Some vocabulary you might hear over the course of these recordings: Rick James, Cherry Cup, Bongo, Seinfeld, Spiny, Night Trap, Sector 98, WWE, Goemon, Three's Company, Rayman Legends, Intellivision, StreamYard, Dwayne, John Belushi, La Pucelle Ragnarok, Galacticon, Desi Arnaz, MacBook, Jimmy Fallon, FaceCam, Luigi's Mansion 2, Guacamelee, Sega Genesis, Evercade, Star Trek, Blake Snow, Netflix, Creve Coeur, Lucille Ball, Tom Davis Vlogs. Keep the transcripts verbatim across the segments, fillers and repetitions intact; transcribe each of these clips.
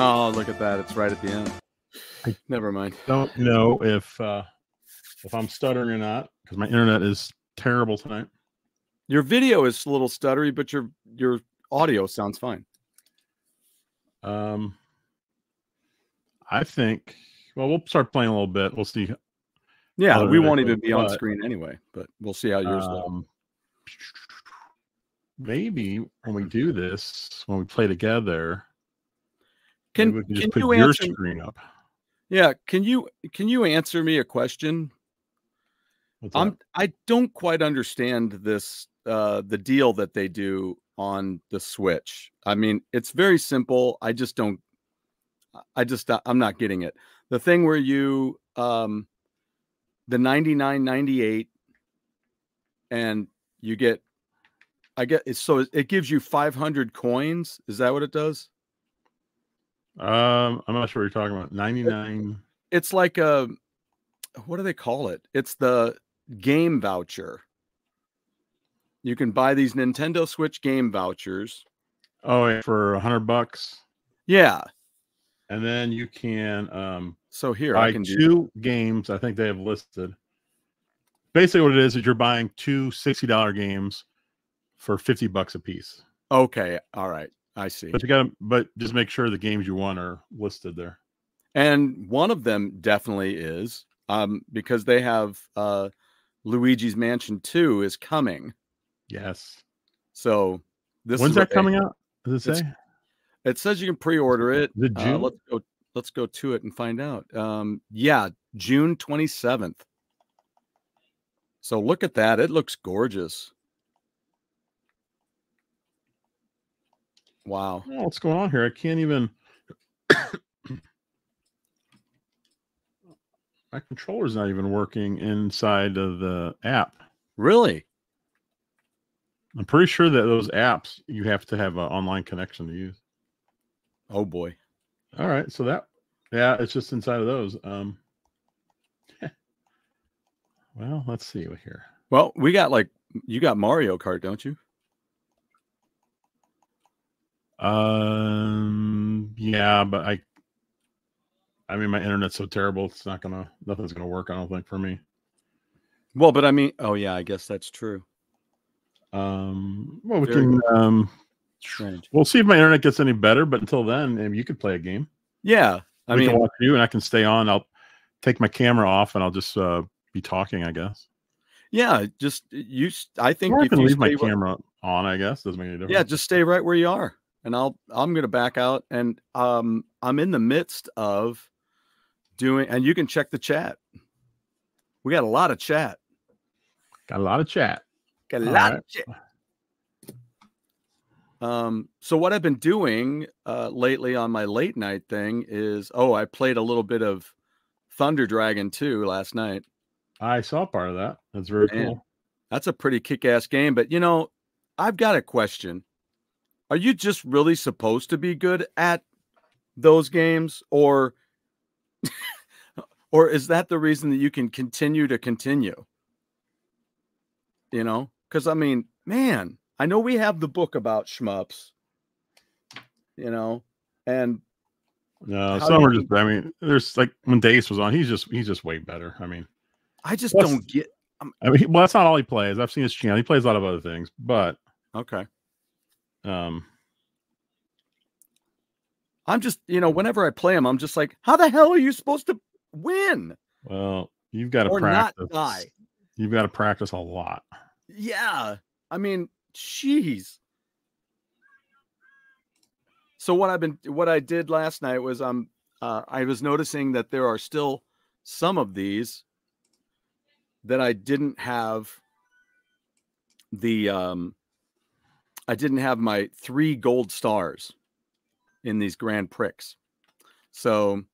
Oh, look at that. It's right at the end. I Never mind. Don't know if uh, if I'm stuttering or not, because my internet is terrible tonight. Your video is a little stuttery, but your your audio sounds fine. Um, I think, well, we'll start playing a little bit. We'll see. Yeah, we won't even be on screen anyway, but we'll see how yours looks. Um, maybe when we do this, when we play together, can, we can just put you your answer, screen up. Yeah, can you can you answer me a question? I'm, I don't quite understand this uh, the deal that they do on the Switch. I mean, it's very simple. I just don't. I just I'm not getting it. The thing where you um, the ninety-nine ninety-eight and you get. I get so it gives you five hundred coins. Is that what it does? Um, I'm not sure what you're talking about. ninety-nine. It's like a, what do they call it? It's the game voucher. You can buy these Nintendo Switch game vouchers. Oh, yeah, for a hundred bucks. Yeah. And then you can, um, so here buy I can two do games. I think they have listed. Basically what it is, is you're buying two sixty dollar games for fifty bucks a piece. Okay. All right. I see. But you got to, but just make sure the games you want are listed there. And one of them definitely is, um, because they have, uh, Luigi's Mansion two is coming. Yes. So this when's is that coming they, out? Does it say? It says you can pre-order it. Is it June? Uh, let's go, let's go to it and find out. Um, yeah, June twenty-seventh. So look at that. It looks gorgeous. Wow. Oh, what's going on here? I can't even. My controller's not even working inside of the app. Really? I'm pretty sure that those apps, you have to have an online connection to use. Oh, boy. All right. So that, yeah, it's just inside of those. Um, well, let's see here. Well, we got like, you got Mario Kart, don't you? Um, yeah, but I, I mean, my internet's so terrible. It's not going to, nothing's going to work. I don't think for me. Well, but I mean, oh yeah, I guess that's true. Um, well, we Very can, good. um, Strange. We'll see if my internet gets any better, but until then, maybe you could play a game. Yeah. I we mean, can watch you and I can stay on. I'll take my camera off and I'll just, uh, be talking, I guess. Yeah. Just you, I think or I can you leave my camera where... on, I guess. Doesn't make any difference. Yeah. Just stay right where you are. And I'll, I'm going to back out and um, I'm in the midst of doing, and you can check the chat. We got a lot of chat. Got a lot of chat. Got a All lot right. of chat. Um, so what I've been doing uh, lately on my late night thing is, oh, I played a little bit of Thunder Dragon two last night. I saw part of that. That's very and cool. That's a pretty kick-ass game. But, you know, I've got a question. Are you just really supposed to be good at those games, or or is that the reason that you can continue to continue? You know, because I mean, man, I know we have the book about shmups, you know, and no, some are just. I mean, there's like when Dace was on, he's just he's just way better. I mean, I just plus, don't get. I'm, I mean, well, that's not all he plays. I've seen his channel; he plays a lot of other things, but okay. Um, I'm just, you know, whenever I play them, I'm just like, how the hell are you supposed to win? Well, you've got to practice. Or not die. You've got to practice a lot. Yeah. I mean, jeez. So what I've been, what I did last night was, um, uh, I was noticing that there are still some of these that I didn't have the, um, I didn't have my three gold stars in these Grand Prix. So,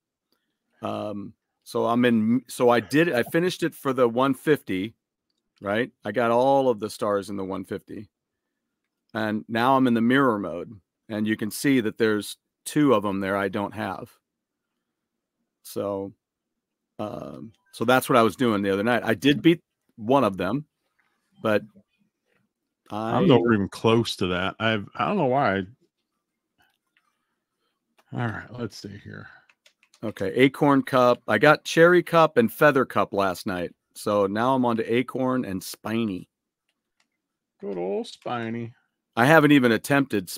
um, so I'm in, so I did, I finished it for the one fifty, right? I got all of the stars in the one fifty and now I'm in the mirror mode and you can see that there's two of them there I don't have. So, um, so that's what I was doing the other night. I did beat one of them, but I, I'm not even close to that. I've I don't know why. I, All right, let's see here. Okay, Acorn Cup. I got Cherry Cup and Feather Cup last night. So now I'm on to Acorn and Spiny. Good old Spiny. I haven't even attempted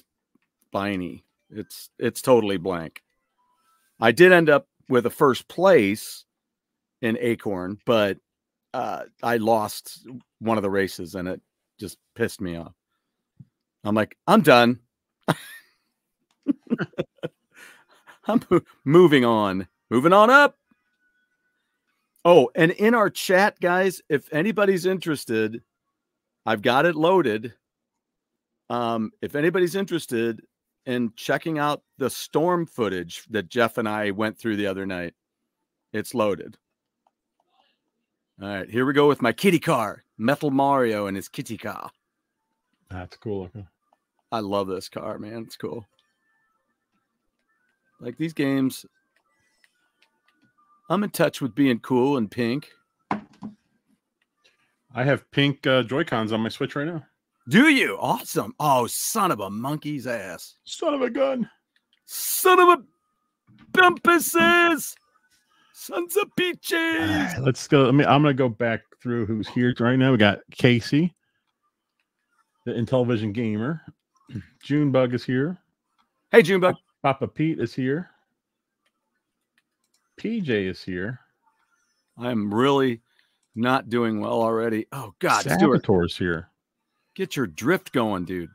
Spiny. It's it's totally blank. I did end up with a first place in Acorn, but uh, I lost one of the races, and it just pissed me off. I'm like, I'm done. I'm mo- moving on. Moving on up. Oh, and in our chat, guys, if anybody's interested, I've got it loaded. Um, if anybody's interested in checking out the storm footage that Jeff and I went through the other night, it's loaded. All right, here we go with my kitty car, Metal Mario and his kitty car. That's cool looking. I love this car, man. It's cool. Like these games, I'm in touch with being cool and pink. I have pink uh, Joy-Cons on my Switch right now. Do you? Awesome. Oh, son of a monkey's ass. Son of a gun. Son of a bumpuses. Sons of peaches. Right, let's go. I mean, I'm going to go back through who's here right now. We got Casey, the Intellivision Gamer. Junebug is here. Hey, Junebug. Papa Pete is here. P J is here. I'm really not doing well already. Oh, God. Saboteur's here. Get your drift going, dude.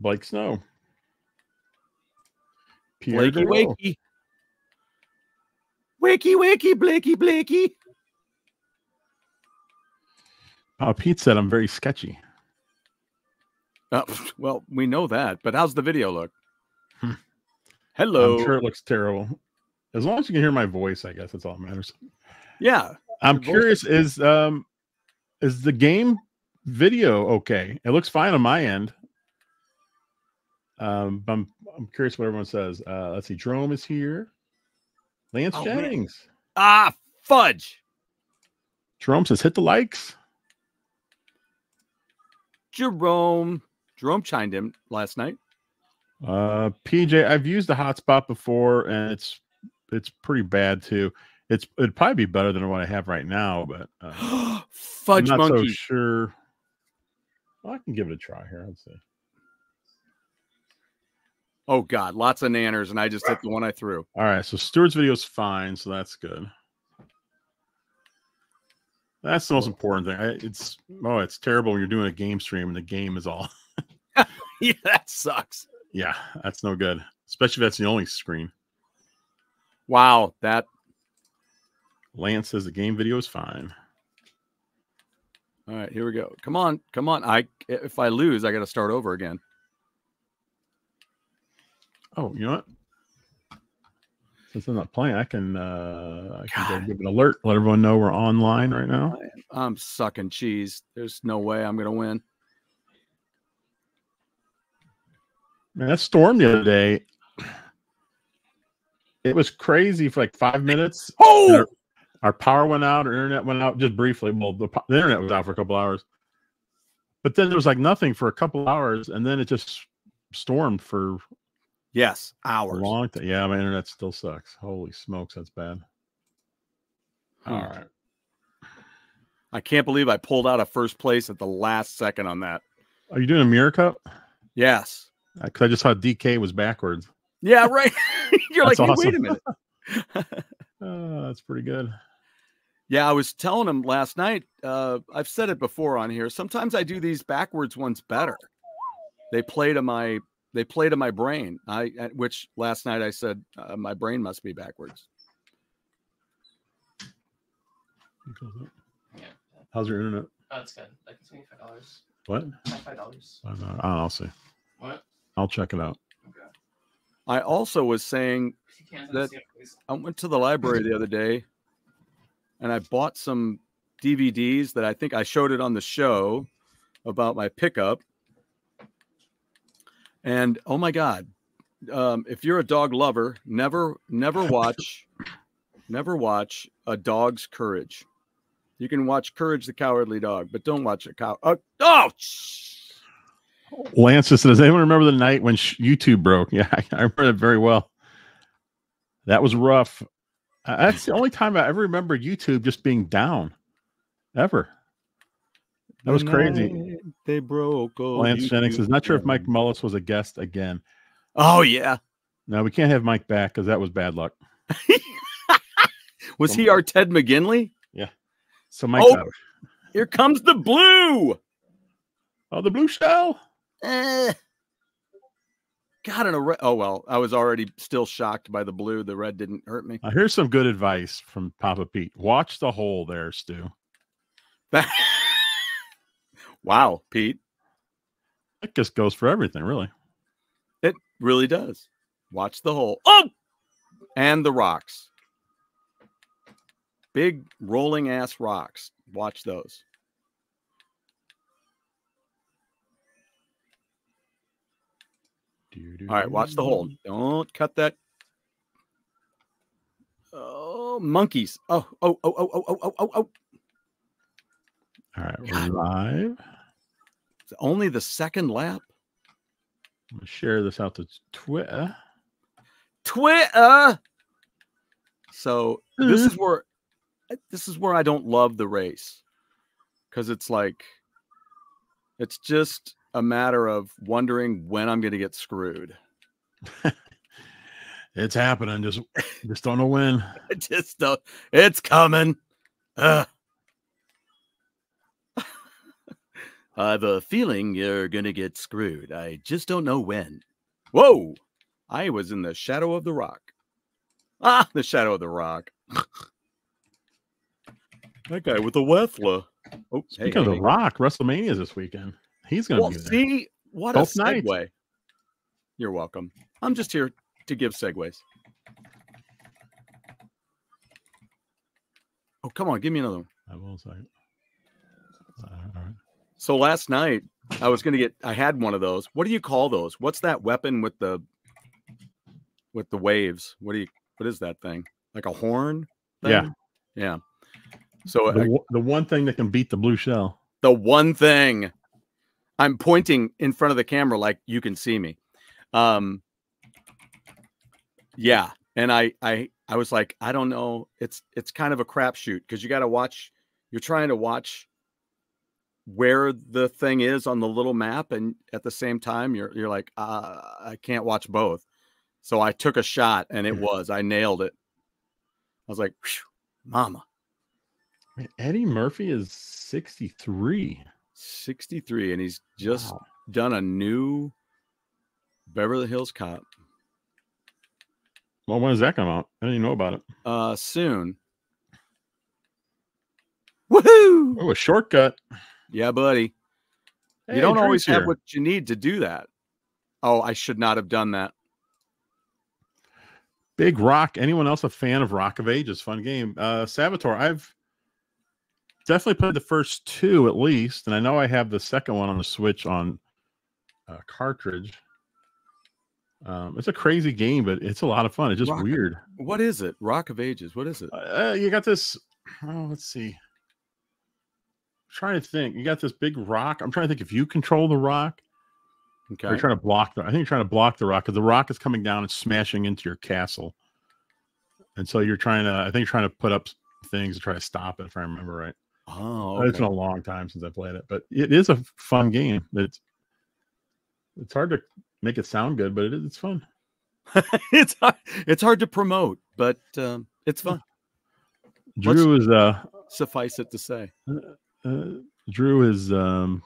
Blake Snow. Pierre Blakey Wakey. Wakey, wakey, Blakey, Blakey. Uh, Pete said I'm very sketchy. Uh, well, we know that, but how's the video look? Hello. I'm sure it looks terrible. As long as you can hear my voice, I guess that's all that matters. Yeah. I'm curious, is um is the game video okay? It looks fine on my end. Um, I'm I'm curious what everyone says. Uh, let's see. Jerome is here. Lance oh, Jennings. Man. Ah, fudge. Jerome says hit the likes. Jerome. Jerome chimed in last night. Uh, P J, I've used the hotspot before, and it's It's pretty bad too. It's it'd probably be better than what I have right now, but uh, fudge I'm not monkey. So sure. Well, I can give it a try here. Let's see. Oh God, lots of nanners, and I just hit the one I threw. All right, so Stuart's video is fine, so that's good. That's the most important thing. I, it's oh, it's terrible when you're doing a game stream and the game is all. Yeah, that sucks. Yeah, that's no good, especially if that's the only screen. Wow, that Lance says the game video is fine. All right, here we go. Come on, come on. I if I lose, I got to start over again. Oh, you know what? Since I'm not playing, I can uh, I can give an alert. Let everyone know we're online right now. I'm sucking cheese. There's no way I'm gonna win. Man, that storm the other day. It was crazy for like five minutes. Oh, our, our power went out, our internet went out just briefly. Well, the, the internet was out for a couple hours, but then there was like nothing for a couple hours, and then it just stormed for yes hours. A long time. Yeah, my internet still sucks. Holy smokes, that's bad. All hmm. right, I can't believe I pulled out a first place at the last second on that. Are you doing a Mirror Cup? Yes, because I just saw D K was backwards. Yeah, right. You're that's like, awesome. Hey, wait a minute. uh, that's pretty good. Yeah, I was telling him last night. Uh, I've said it before on here. Sometimes I do these backwards ones better. They play to my they play to my brain. I at which last night I said uh, my brain must be backwards. How's your internet? Oh, it's good. Like twenty-five dollars. What? Twenty-five dollars. I don't know. I'll see. What? I'll check it out. Okay. I also was saying that I went to the library the other day and I bought some D V Ds that I think I showed it on the show about my pickup. And oh my God, um, if you're a dog lover, never, never watch, never watch A Dog's Courage. You can watch Courage the Cowardly Dog, but don't watch a cow. Uh, oh, shh. Lance says, does anyone remember the night when YouTube broke? Yeah, I remember it very well. That was rough. That's the only time I ever remember YouTube just being down, ever. That was crazy. They broke. Oh, Lance YouTube Jennings is not sure if Mike Mullis was a guest again. Oh yeah. No, we can't have Mike back because that was bad luck. Was he our Ted McGinley? Yeah. So Mike. Oh, here comes the blue. Oh, the blue shell. Eh. God, in a red. Oh well, I was already still shocked by the blue. The red didn't hurt me. Uh, here's some good advice from Papa Pete. Watch the hole there, Stu. Wow, Pete. That just goes for everything, really. It really does. Watch the hole. Oh, and the rocks. Big rolling ass rocks. Watch those. All right, watch the hole. Don't cut that. Oh, monkeys. Oh, oh, oh, oh, oh, oh, oh, oh. All right, we're live. It's only the second lap. I'm going to share this out to Twitter. Twitter. So mm-hmm. this is where this is where I don't love the race. Because it's like, it's just a matter of wondering when I'm going to get screwed. It's happening. Just, just don't know when. I just don't. It's coming. Ugh. I have a feeling you're going to get screwed. I just don't know when. Whoa. I was in the shadow of the rock. Ah, the shadow of the rock. That guy with the Wethla. Oh, speaking hey, of hey, the rock, WrestleMania is this weekend. He's going to well, be there. See, what Both a segue. Nights. You're welcome. I'm just here to give segues. Oh, come on. Give me another one. I will say. Uh, all right. So last night I was going to get, I had one of those. What do you call those? What's that weapon with the, with the waves? What do you, what is that thing? Like a horn? Thing? Yeah. Yeah. So the, I, the one thing that can beat the blue shell, the one thing I'm pointing in front of the camera, like you can see me. Um, yeah. And I, I, I was like, I don't know. It's, it's kind of a crapshoot because you got to watch, you're trying to watch where the thing is on the little map, and at the same time you're you're like uh, I can't watch both. So I took a shot and it was I nailed it. I was like, mama. Man, Eddie Murphy is sixty-three and he's just wow. done a new Beverly Hills Cop. Well, when does that come out? I didn't even know about it. Uh soon. Woohoo! Oh, a shortcut. Yeah, buddy. Hey, you don't always have here. What you need to do that. Oh, I should not have done that. Big Rock. Anyone else a fan of Rock of Ages? Fun game. Uh, Saboteur. I've definitely played the first two at least, and I know I have the second one on the Switch on uh, cartridge. Um, it's a crazy game, but it's a lot of fun. It's just Rock, weird. What is it? Rock of Ages. What is it? Uh, you got this. Oh, let's see. Trying to think, you got this big rock. I'm trying to think if you control the rock. Okay, you're trying to block the. I think you're trying to block the rock because the rock is coming down and smashing into your castle, and so you're trying to. I think you're trying to put up things to try to stop it. If I remember right. Oh, okay. It's been a long time since I played it, but it is a fun game. It's it's hard to make it sound good, but it is. It's fun. it's hard, it's hard to promote, but um, it's fun. Drew Let's, is uh suffice it to say. Uh, Uh, Drew is um,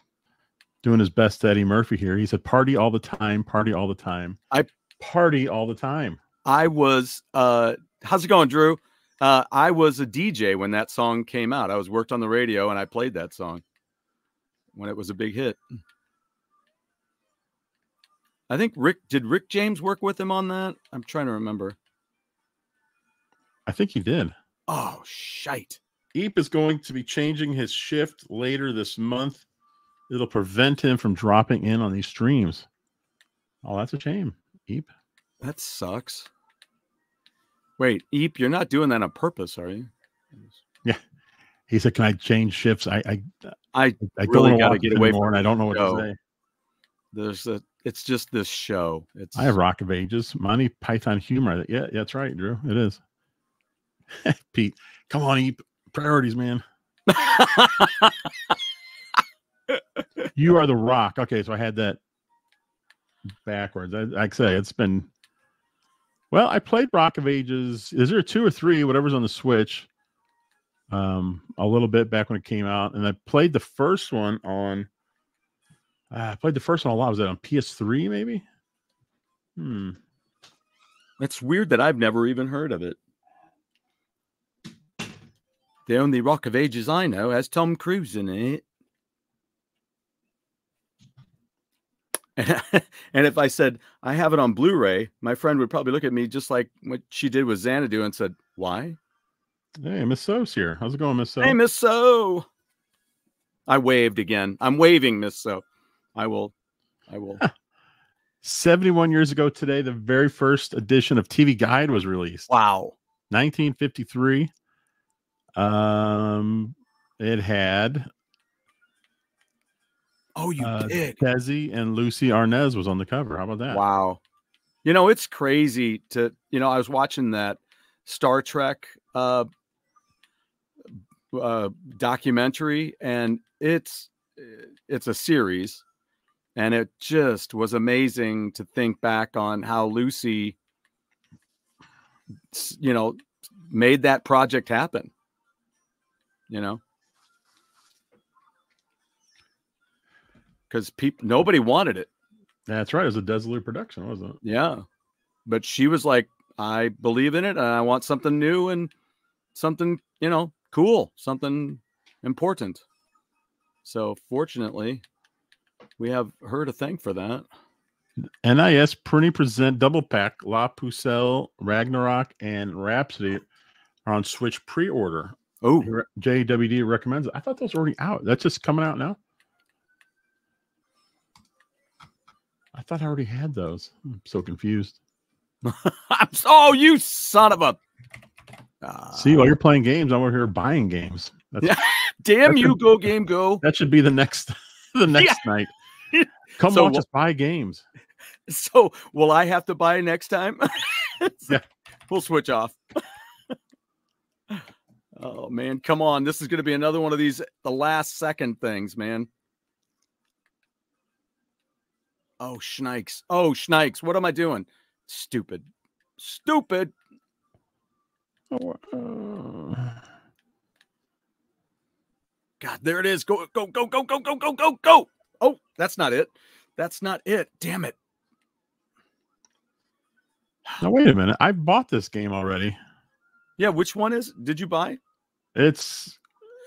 doing his best Eddie Murphy here. He said, party all the time, party all the time. I party all the time. I was, uh, how's it going, Drew? Uh, I was a D J when that song came out. I was worked on the radio and I played that song when it was a big hit. I think Rick, did Rick James work with him on that? I'm trying to remember. I think he did. Oh, shite. Eep is going to be changing his shift later this month. It'll prevent him from dropping in on these streams. Oh, that's a shame, Eep. That sucks. Wait, Eep, you're not doing that on purpose, are you? Yeah. He said, "Can I change shifts?" I I I, I really got to get away from it. I don't know what to say. There's a it's just this show. It's I have Rock of Ages, Monty Python humor. Yeah, that's right, Drew. It is. Pete, come on, eat priorities, man. You are the Rock. Okay, so I had that backwards. I, like I say, it's been. Well, I played Rock of Ages. Is there two or three? Whatever's on the Switch. Um, a little bit back when it came out, and I played the first one on. Uh, I played the first one a lot. Was that on P S three? Maybe. Hmm. It's weird that I've never even heard of it. The only Rock of Ages I know has Tom Cruise in it. And if I said, I have it on Blu-ray, my friend would probably look at me just like what she did with Xanadu and said, why? Hey, Miss So's here. How's it going, Miss So? Hey, Miss So. I waved again. I'm waving, Miss So. I will. I will. seventy-one years ago today, the very first edition of T V Guide was released. Wow. nineteen fifty-three. Um, it had... Oh, you uh, did. Desi and Lucy Arnaz was on the cover. How about that? Wow. You know, it's crazy to, you know, I was watching that Star Trek uh, uh, documentary, and it's, it's a series, and it just was amazing to think back on how Lucy, you know, made that project happen, you know? Because people, nobody wanted it. That's right. It was a Desilu production, wasn't it? Yeah, but she was like, "I believe in it, and I want something new and something, you know, cool, something important." So, fortunately, we have her to thank for that. N I S Printing Present Double Pack: La Pucelle, Ragnarok, and Rhapsody are on Switch pre-order. Oh, J W D recommends it. I thought those were already out. That's just coming out now. I thought I already had those. I'm so confused. I'm so, oh, you son of a... Uh, See, while you're playing games, I'm over here buying games. That's, yeah. Damn you, should, Go Game Go. That should be the next the next yeah. night. Come so, watch well, us buy games. So will I have to buy next time? Yeah. We'll switch off. Oh, man. Come on. This is going to be another one of these the last second things, man. Oh, Schnikes. Oh, Schnikes. What am I doing? Stupid. Stupid. Oh, uh... God, there it is. Go, go, go, go, go, go, go, go, go. Oh, that's not it. That's not it. Damn it. Now, wait a minute. I bought this game already. Yeah, which one is? Did you buy? It's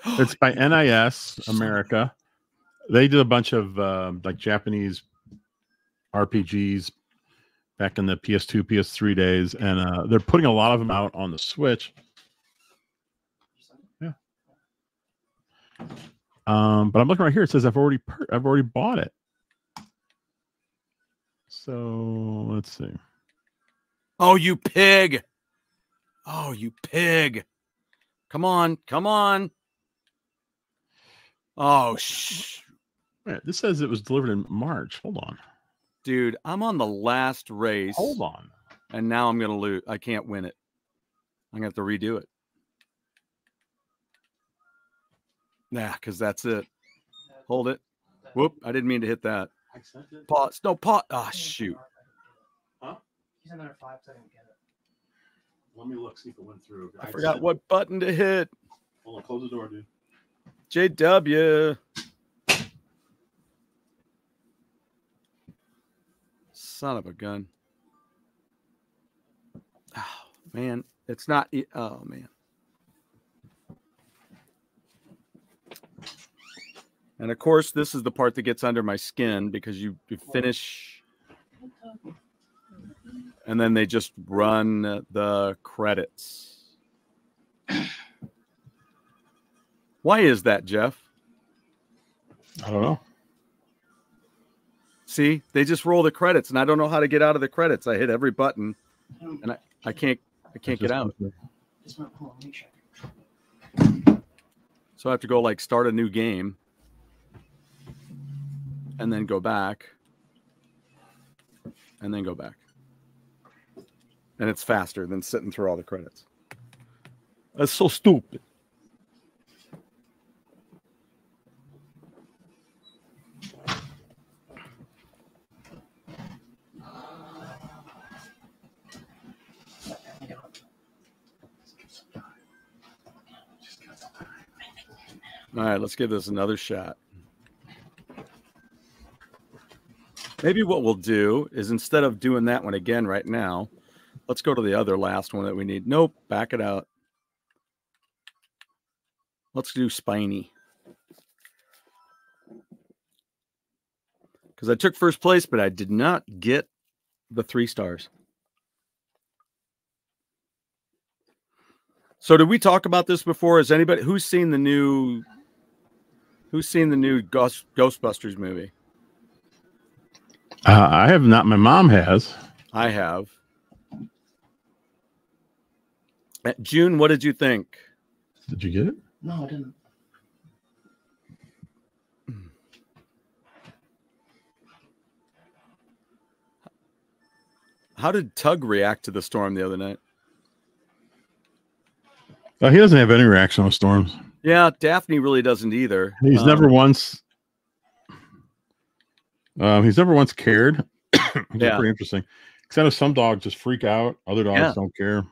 it's by N I S America. They did a bunch of uh, like Japanese R P Gs back in the P S two, P S three days, and uh, they're putting a lot of them out on the Switch. Yeah. Um, but I'm looking right here. It says I've already per I've already bought it. So let's see. Oh, you pig! Oh, you pig! Come on! Come on! Oh shh! This says it was delivered in March. Hold on. Dude, I'm on the last race. Hold on. And now I'm going to lose. I can't win it. I'm going to have to redo it. Nah, because that's it. Hold it. Whoop. I didn't mean to hit that. Pause. No, pause. Oh, shoot. Huh? He's another five, so I didn't get it. Let me look, see if it went through. I forgot what button to hit. Hold on. Close the door, dude. J W. Son of a gun. Oh, man. It's not... Oh, man. And, of course, this is the part that gets under my skin because you, you finish... And then they just run the credits. Why is that, Jeff? I don't know. See, they just roll the credits, and I don't know how to get out of the credits. I hit every button, and I, I can't I can't get out. So I have to go like start a new game, and then go back. and then go back. And it's faster than sitting through all the credits. That's so stupid. All right, let's give this another shot. Maybe what we'll do is instead of doing that one again right now, let's go to the other last one that we need. Nope, back it out. Let's do Spiny. Because I took first place, but I did not get the three stars. So did we talk about this before? Is anybody who's seen the new who's seen the new Ghost, Ghostbusters movie? Uh, I have not. My mom has. I have. June, what did you think? Did you get it? No, I didn't. How did Tug react to the storm the other night? Uh, he doesn't have any reaction on storms. Yeah, Daphne really doesn't either. He's um, never once. Um, he's never once cared. Yeah, pretty interesting. Except if some dogs just freak out, other dogs yeah. don't care.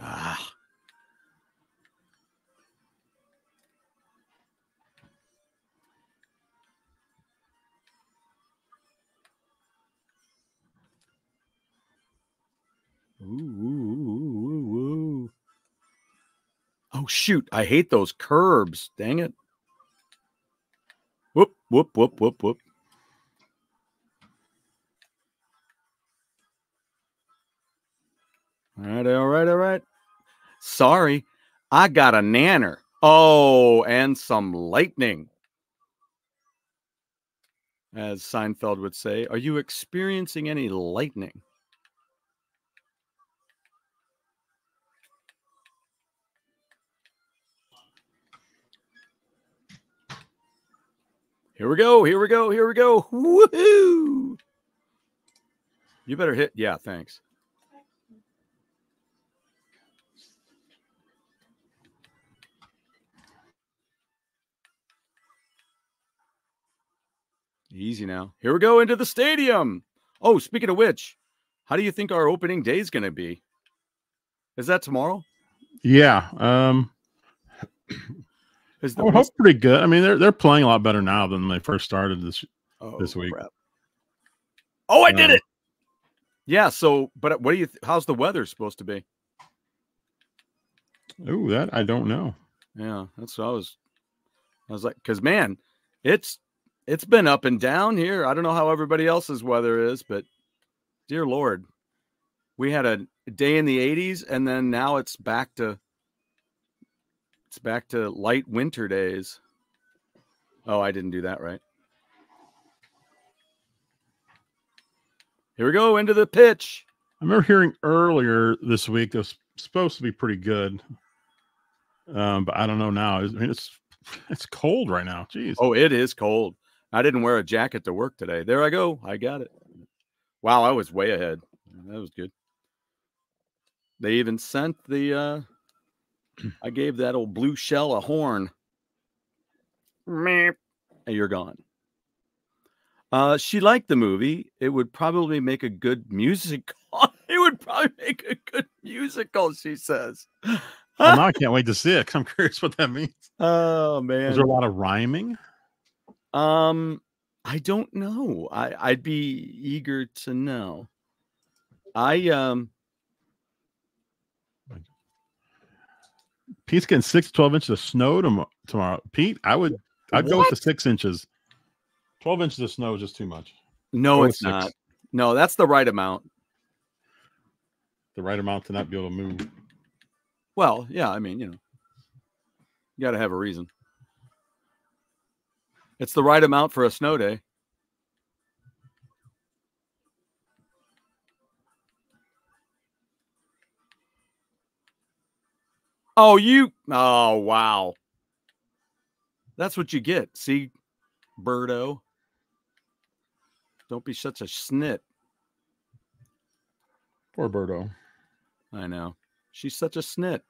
Ah. Ooh, ooh, ooh, ooh, ooh. Oh, shoot. I hate those curbs. Dang it. Whoop, whoop, whoop, whoop, whoop. All right, all right, all right. Sorry, I got a nanner. Oh, and some lightning. As Seinfeld would say, are you experiencing any lightning? Here we go, here we go, here we go. Woohoo! You better hit. Yeah, thanks. Easy now. Here we go into the stadium. Oh, speaking of which, how do you think our opening day is going to be? Is that tomorrow? Yeah. Um... I hope pretty good. I mean, they're they're playing a lot better now than they first started this oh, this week. Crap. Oh, I um, did it! Yeah. So, but what do you? How's the weather supposed to be? Oh, that I don't know. Yeah, that's what I was. I was like, because man, it's it's been up and down here. I don't know how everybody else's weather is, but dear Lord, we had a day in the eighties, and then now it's back to. It's back to light winter days. Oh, I didn't do that right. Here we go into the pitch. I remember hearing earlier this week it was supposed to be pretty good, um, but I don't know now. I mean, it's it's cold right now. Jeez. Oh, it is cold. I didn't wear a jacket to work today. There I go. I got it. Wow, I was way ahead. That was good. They even sent the. Uh, I gave that old blue shell a horn. And you're gone. Uh, she liked the movie. It would probably make a good musical. It would probably make a good musical, she says. Well, now I can't wait to see it. I'm curious what that means. Oh, man. Is there a lot of rhyming? Um, I don't know. I, I'd be eager to know. I, um... Pete's getting six to twelve inches of snow tom tomorrow. Pete, I would I'd what? go with the six inches. Twelve inches of snow is just too much. No, go it's not. No, that's the right amount. The right amount to not be able to move. Well, yeah, I mean, you know, you gotta have a reason. It's the right amount for a snow day. Oh, you. Oh, wow. That's what you get. See, Birdo. Don't be such a snit. Poor Birdo. I know. She's such a snit.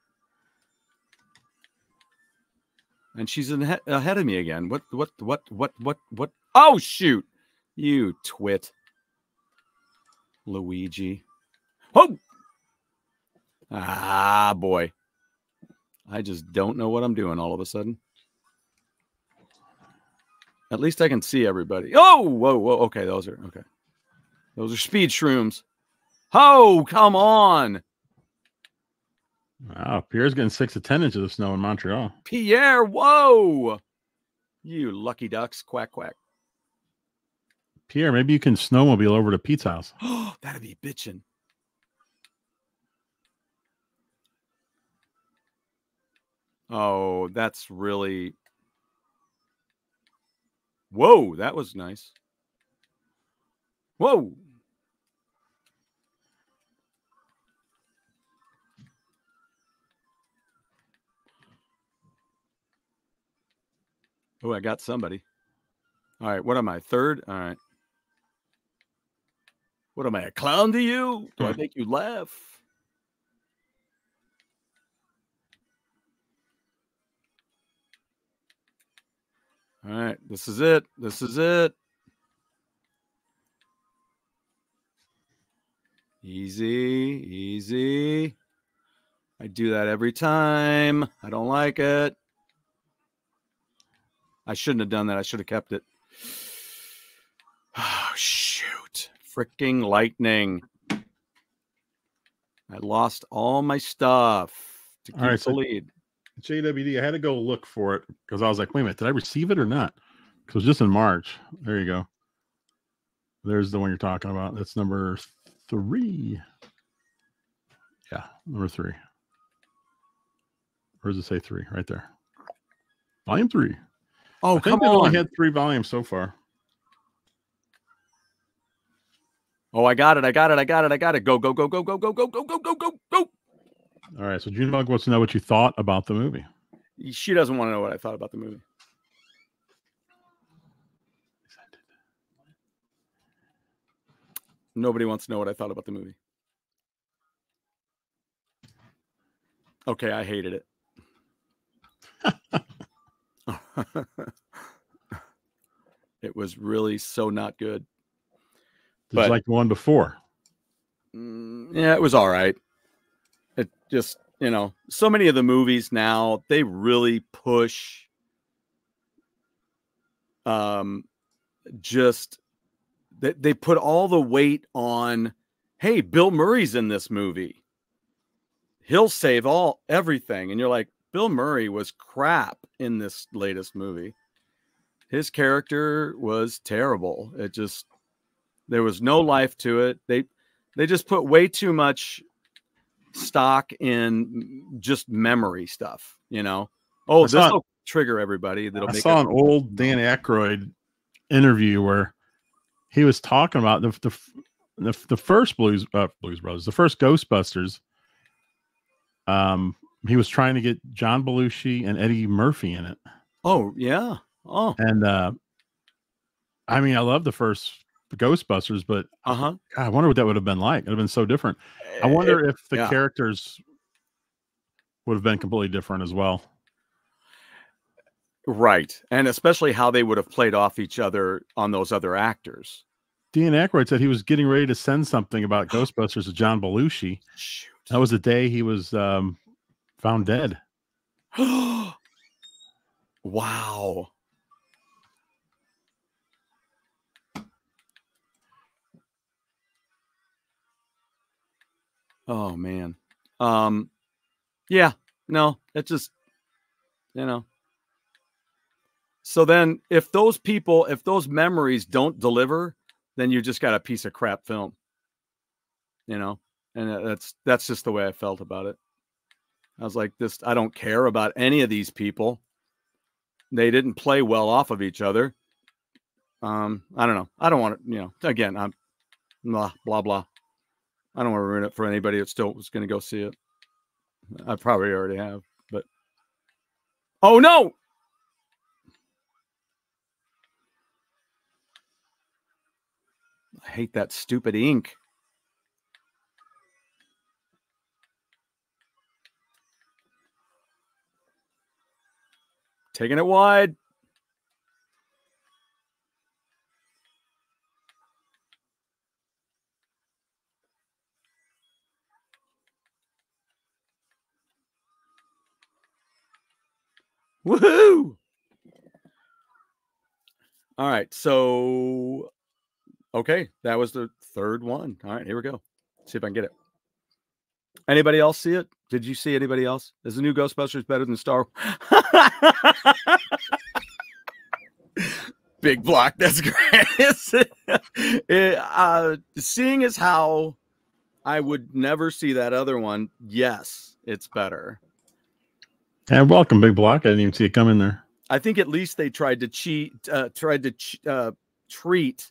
And she's in ahead of me again. What, what, what, what, what, what? Oh, shoot. You twit. Luigi. Oh! Ah, boy. I just don't know what I'm doing all of a sudden. At least I can see everybody. Oh, whoa, whoa. Okay, those are, okay. Those are speed shrooms. Oh, come on. Wow, Pierre's getting six to ten inches of snow in Montreal. Pierre, whoa! You lucky ducks, quack, quack. Pierre, maybe you can snowmobile over to Pete's house. Oh, that'd be bitching. Oh, that's really... Whoa, that was nice. Whoa! Oh, I got somebody. All right, what am I, third? All right. What am I, a clown to you? Do I make you laugh? All right, this is it. This is it. Easy, easy. I do that every time. I don't like it. I shouldn't have done that. I should have kept it. Oh, shoot. Freaking lightning. I lost all my stuff to keep all right, the so lead. J W D, I had to go look for it because I was like, wait a minute, did I receive it or not? Because it was just in March. There you go. There's the one you're talking about. That's number three. Yeah, number three. Where does it say three? Right there. Volume three. Oh, I come think on. I've only had three volumes so far. Oh, I got it. I got it. I got it. I got it. Go, go, go, go, go, go, go, go, go, go, go, go. All right. So Junebug wants to know what you thought about the movie. She doesn't want to know what I thought about the movie. Nobody wants to know what I thought about the movie. Okay. I hated it. It was really so not good. It's like the one before. Yeah, it was all right. It just, you know, so many of the movies now, they really push um just they, they put all the weight on, hey, Bill Murray's in this movie. He'll save all everything. And you're like, Bill Murray was crap in this latest movie. His character was terrible. It just, there was no life to it. They, they just put way too much stock in just memory stuff, you know? Oh, this will trigger everybody. That'll I make saw it an old Dan Aykroyd interview where he was talking about the, the, the, the first Blues, uh, Blues Brothers, the first Ghostbusters. Um, He was trying to get John Belushi and Eddie Murphy in it. Oh, yeah. Oh. And uh I mean, I love the first Ghostbusters, but uh-huh. God, I wonder what that would have been like. It would have been so different. I wonder it, if the yeah. characters would have been completely different as well. Right. And especially how they would have played off each other on those other actors. Dan Aykroyd said he was getting ready to send something about Ghostbusters to John Belushi. Shoot. That was the day he was um found dead. Wow. Oh, man. Um, yeah, no, it just, you know. So then if those people, if those memories don't deliver, then you just got a piece of crap film, you know, and that's, that's just the way I felt about it. I was like, this, I don't care about any of these people. They didn't play well off of each other. Um, I don't know. I don't want to, you know, again, I'm blah, blah, blah. I don't want to ruin it for anybody that still was going to go see it. I probably already have, but. Oh, no. I hate that stupid ink. Taking it wide. Woohoo! All right, so okay, that was the third one. All right, here we go. Let's see if I can get it. Anybody else see it? Did you see anybody else? Is the new Ghostbusters better than Star Wars? Big block. That's great. it, uh, seeing as how I would never see that other one, yes, it's better. And welcome, Big Block. I didn't even see it come in there. I think at least they tried to cheat, uh, tried to ch uh, treat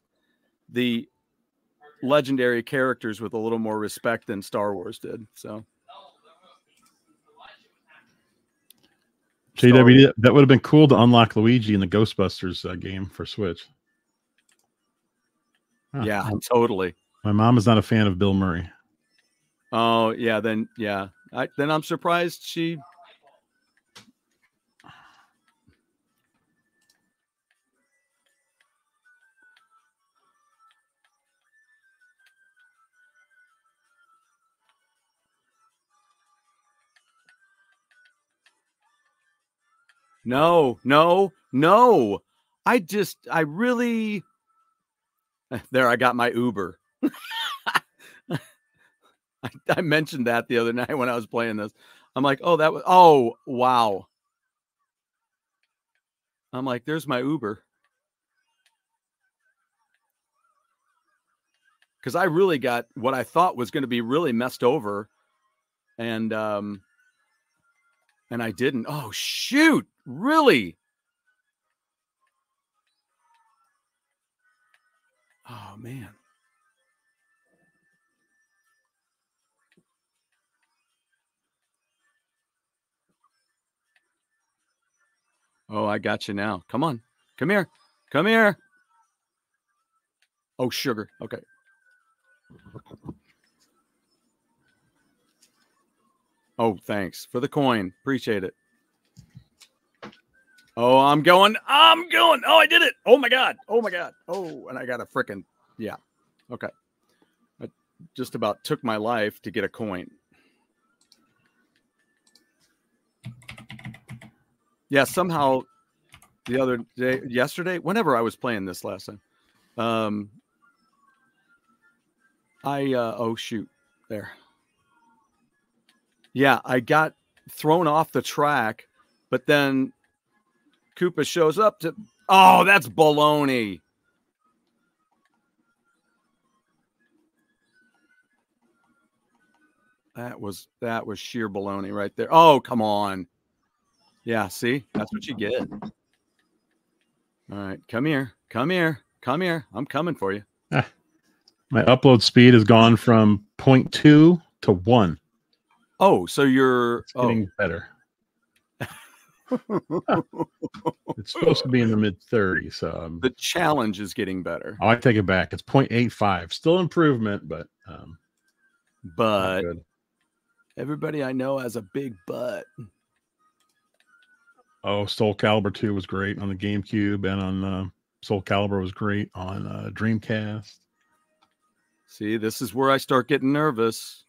the legendary characters with a little more respect than Star Wars did. So, J W, that would have been cool to unlock Luigi in the Ghostbusters uh, game for Switch. Huh. Yeah, totally. My mom is not a fan of Bill Murray. Oh yeah, then yeah, I, then I'm surprised she. No, no, no. I just, I really, there, I got my Uber. I, I mentioned that the other night when I was playing this. I'm like, oh, that was, oh, wow. I'm like, there's my Uber. Because I really got what I thought was going to be really messed over. And, um, and I didn't. Oh, shoot. Really? Oh, man. Oh, I got you now. Come on. Come here. Come here. Oh, sugar. Okay. Oh, thanks for the coin. Appreciate it. Oh, I'm going. I'm going. Oh, I did it. Oh, my God. Oh, my God. Oh, and I got a freaking. Yeah. Okay. I just about took my life to get a coin. Yeah, somehow the other day, yesterday, whenever I was playing this last time, um, I, uh, oh, shoot. There. Yeah, I got thrown off the track, but then Koopa shows up to... Oh, that's baloney. That was that was sheer baloney right there. Oh, come on. Yeah, see? That's what you get. All right, come here. Come here. Come here. I'm coming for you. Ah, my upload speed has gone from zero point two to one. Oh, so you're it's getting oh. better. It's supposed to be in the mid thirties. So um, the challenge is getting better. Oh, I take it back. It's zero point eight five. Still improvement, but um, but everybody I know has a big butt. Oh, Soul Calibur two was great on the GameCube, and on uh, Soul Calibur was great on uh, Dreamcast. See, this is where I start getting nervous.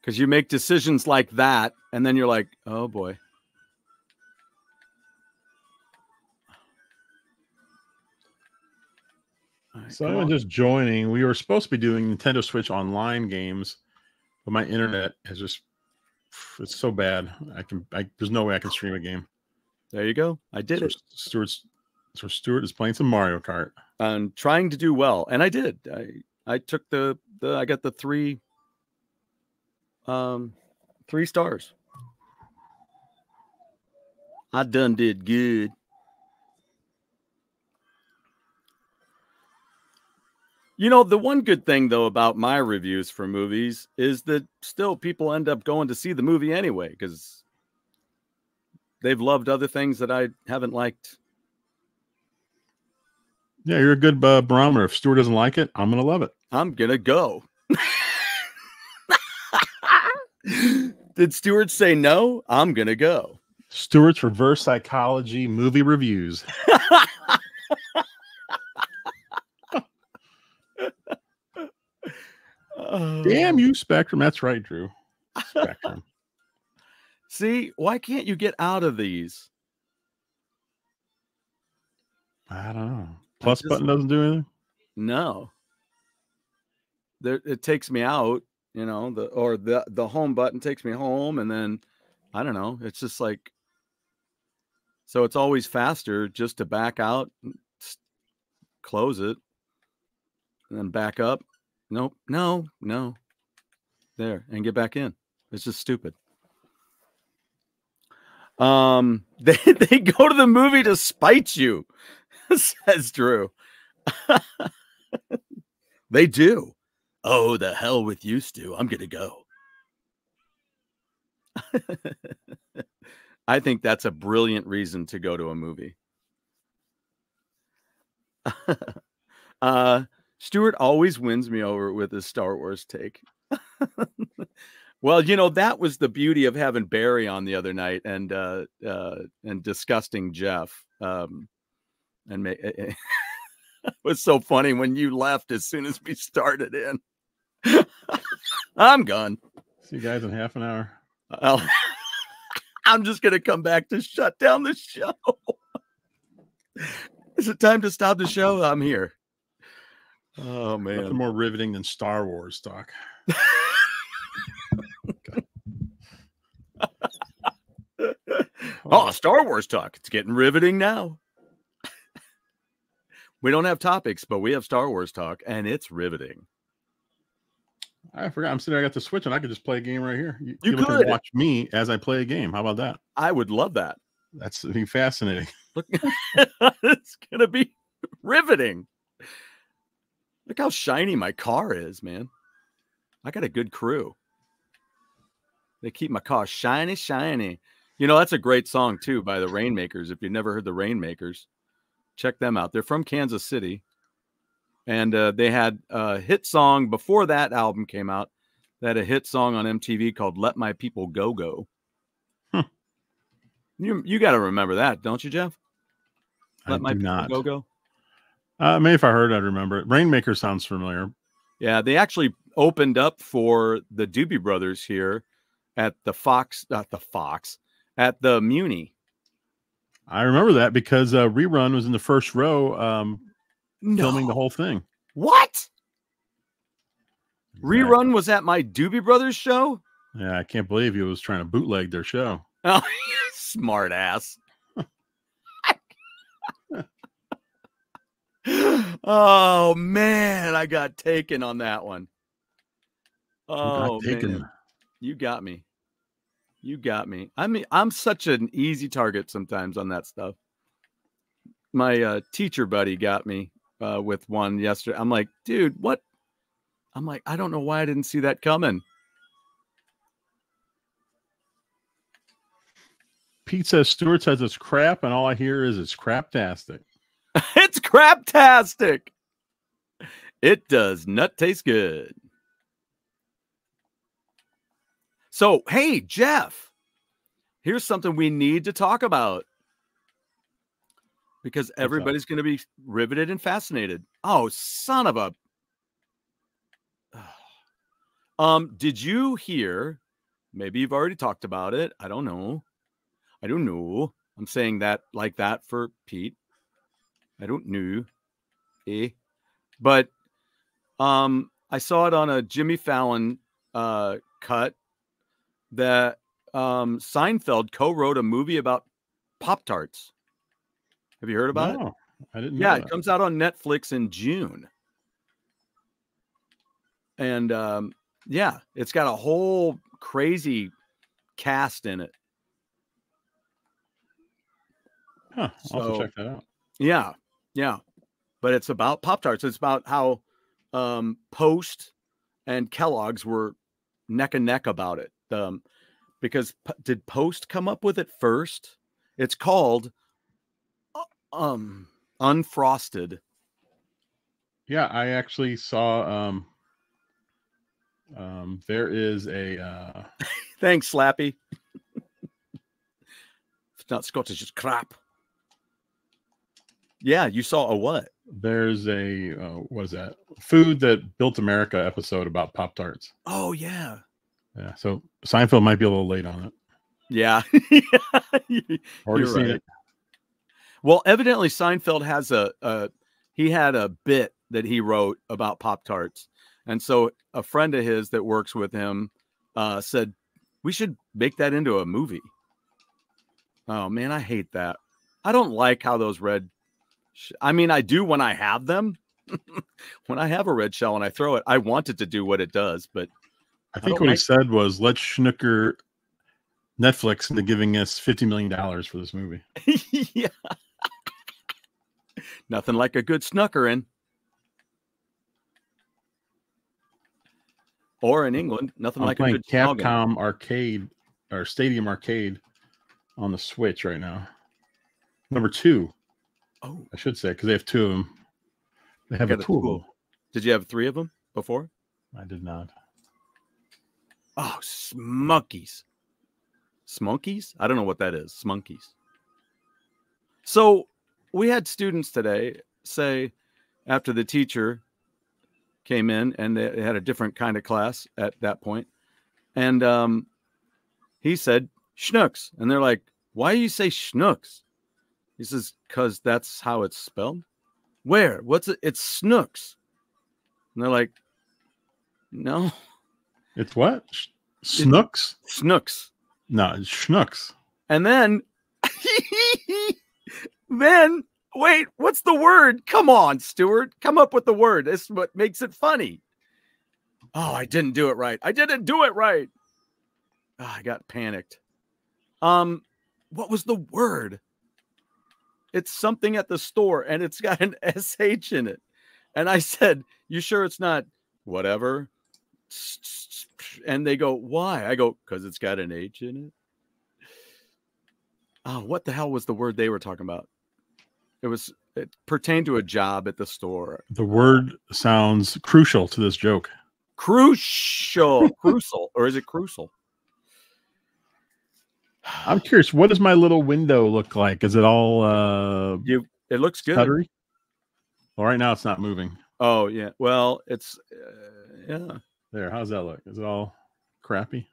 Because you make decisions like that, and then you're like, oh, boy. Right, so I'm just joining. We were supposed to be doing Nintendo Switch online games, but my internet is just, it's so bad. I can, I, there's no way I can stream a game. There you go. I did so it. Stuart's, so Stuart is playing some Mario Kart. I'm trying to do well, and I did. I, I took the, the, I got the three... Um, three stars. I done did good. You know, the one good thing, though, about my reviews for movies is that still people end up going to see the movie anyway, because they've loved other things that I haven't liked. Yeah, you're a good uh, barometer. If Stuart doesn't like it, I'm going to love it. I'm going to go. Did Stuart say no? I'm going to go. Stuart's reverse psychology movie reviews. Damn you, Spectrum. That's right, Drew. Spectrum. See, why can't you get out of these? I don't know. Plus just, button doesn't do anything? No. There, it takes me out, you know, the or the, the home button takes me home, and then, I don't know, it's just like, so it's always faster just to back out, close it, and then back up. Nope, no, no. There, and get back in. It's just stupid. Um, they, they go to the movie to spite you, says Drew. They do. Oh, the hell with you, Stu. I'm going to go. I think that's a brilliant reason to go to a movie. uh, Stuart always wins me over with his Star Wars take. Well, you know, that was the beauty of having Barry on the other night and uh, uh, and disgusting Jeff. Um, and ma it was so funny when you left as soon as we started in. I'm gone. See you guys in half an hour. I'll I'm just going to come back to shut down the show. Is it time to stop the show? I'm here. Oh, man. Nothing more riveting than Star Wars talk. Oh, Star Wars talk. It's getting riveting now. We don't have topics, but we have Star Wars talk, and it's riveting. I forgot. I'm sitting there, I got the Switch, and I could just play a game right here. You, you could can watch me as I play a game. How about that? I would love that. That's be fascinating. Look, it's going to be riveting. Look how shiny my car is, man. I got a good crew. They keep my car shiny, shiny. You know, that's a great song, too, by the Rainmakers. If you've never heard the Rainmakers, check them out. They're from Kansas City. And uh, they had a hit song before that album came out. They had a hit song on M T V called Let My People Go Go. Huh. You you got to remember that, don't you, Jeff? Let I My People not. Go Go? Uh, maybe if I heard it, I'd remember it. Rainmaker sounds familiar. Yeah, they actually opened up for the Doobie Brothers here at the Fox, not the Fox, at the Muni. I remember that because uh, Rerun was in the first row um, no. filming the whole thing. What? Exactly. Rerun was at my Doobie Brothers show? Yeah, I can't believe he was trying to bootleg their show. Oh, you smart ass. Oh, man, I got taken on that one. Oh, man. You got me. You got me. I mean, I'm such an easy target sometimes on that stuff. My uh, teacher buddy got me uh, with one yesterday. I'm like, dude, what? I'm like, I don't know why I didn't see that coming. Pete says, Stuart says it's crap, and all I hear is it's craptastic. It's craptastic. It does not taste good. So, hey, Jeff, here's something we need to talk about because everybody's going to be riveted and fascinated. Oh, son of a. Um, did you hear? Maybe you've already talked about it. I don't know. I don't know. I'm saying that like that for Pete. I don't know. Eh? But um, I saw it on a Jimmy Fallon uh, cut. That um, Seinfeld co-wrote a movie about Pop-Tarts. Have you heard about no, it? I didn't. Yeah, know that. It comes out on Netflix in June. And um, yeah, it's got a whole crazy cast in it. Huh, I'll so, check that out. Yeah, yeah. But it's about Pop-Tarts. It's about how um, Post and Kellogg's were neck and neck about it. Um, because did Post come up with it first? It's called um Unfrosted. Yeah, I actually saw um um there is a uh thanks, Slappy. It's not Scottish, it's crap. Yeah, you saw a what? There's a uh, what is that? Food That Built America episode about Pop-Tarts. Oh yeah. Yeah, so Seinfeld might be a little late on it. Yeah. Already seen it. Well, evidently Seinfeld has a, a he had a bit that he wrote about Pop-Tarts. And so a friend of his that works with him uh, said, we should make that into a movie. Oh man, I hate that. I don't like how those red, sh I mean, I do when I have them. When I have a red shell and I throw it, I want it to do what it does, but I think I what like he said was, let's schnooker Netflix into giving us fifty million dollars for this movie. Yeah. Nothing like a good snuckering. Or in England, nothing I'm like a good Capcom snogging. Arcade or Stadium Arcade on the Switch right now. Number two. Oh, I should say, because they have two of them. They have a tool. Did you have three of them before? I did not. Oh, Smunkies. Smunkies? I don't know what that is. Smunkies. So we had students today say, after the teacher came in, and they had a different kind of class at that point, and um, he said, schnooks. And they're like, why do you say schnooks? He says, because that's how it's spelled. Where? What's it? It's snooks. And they're like, no. It's what? Snooks? It's snooks. No, it's schnooks. And then, then, wait, what's the word? Come on, Stuart. Come up with the word. That's what makes it funny. Oh, I didn't do it right. I didn't do it right. Oh, I got panicked. Um, what was the word? It's something at the store, and it's got an S H in it. And I said, you sure it's not whatever? And they go, why? I go, because it's got an H in it. Oh, what the hell was the word they were talking about? It was, it pertained to a job at the store. The word sounds crucial to this joke. Crucial. Crucial. Or is it crucial? I'm curious, what does my little window look like? Is it all uh you it looks good. Stuttery? Well, right now it's not moving. Oh yeah. Well, it's uh, yeah. There, how's that look? Is it all crappy?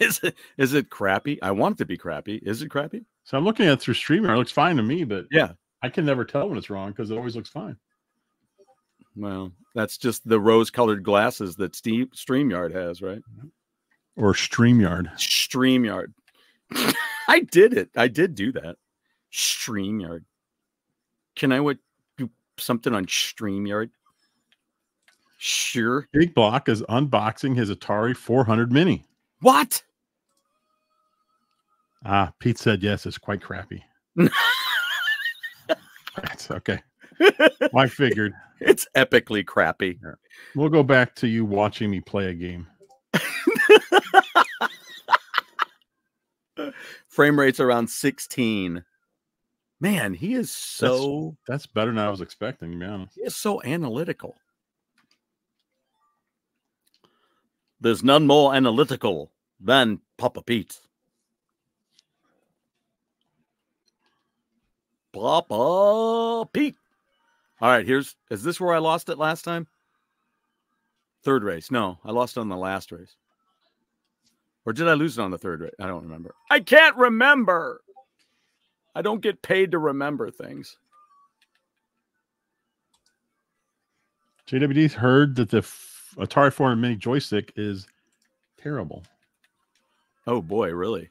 Is it is it crappy? I want it to be crappy. Is it crappy? So I'm looking at it through StreamYard. It looks fine to me, but yeah, I can never tell when it's wrong because it always looks fine. Well, that's just the rose-colored glasses that Steve StreamYard has, right? Or StreamYard. StreamYard. I did it. I did do that. StreamYard. Can I what do something on StreamYard? Sure. Big Block is unboxing his Atari four hundred Mini. What? Ah, Pete said yes, it's quite crappy. That's okay. I figured. It's epically crappy. We'll go back to you watching me play a game. Frame rate's around sixteen. Man, he is so... That's, that's better than I was expecting, to be honest. He is so analytical. There's none more analytical than Papa Pete. Papa Pete. All right, here's... Is this where I lost it last time? Third race. No, I lost it on the last race. Or did I lose it on the third race? I don't remember. I can't remember. I don't get paid to remember things. J W D's heard that the Atari four hundred Mini joystick is terrible. Oh boy, really?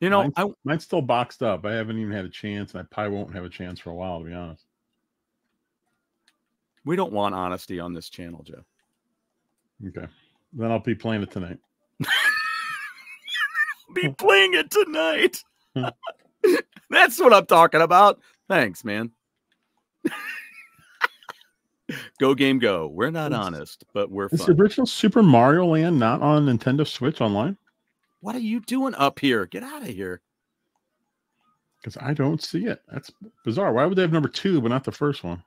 You know, mine's, I, mine's still boxed up. I haven't even had a chance, and I probably won't have a chance for a while, to be honest. We don't want honesty on this channel, Joe. Okay. Then I'll be playing it tonight. Be playing it tonight. That's what I'm talking about. Thanks, man. Go Game Go. We're not honest, but we're fun. Is the original Super Mario Land not on Nintendo Switch Online? What are you doing up here? Get out of here. Because I don't see it. That's bizarre. Why would they have number two but not the first one?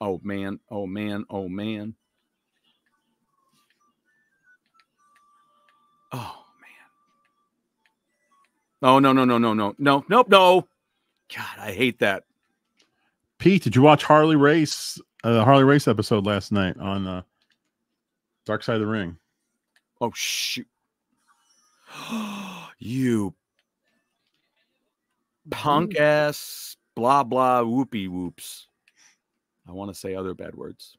Oh, man. Oh, man. Oh, man. Oh, man. Oh, no, no, no, no, no. No, nope, no. God, I hate that. Pete, did you watch Harley Race, uh, Harley Race episode last night on uh, Dark Side of the Ring? Oh, shoot. You punk ass blah blah whoopee whoops. I want to say other bad words,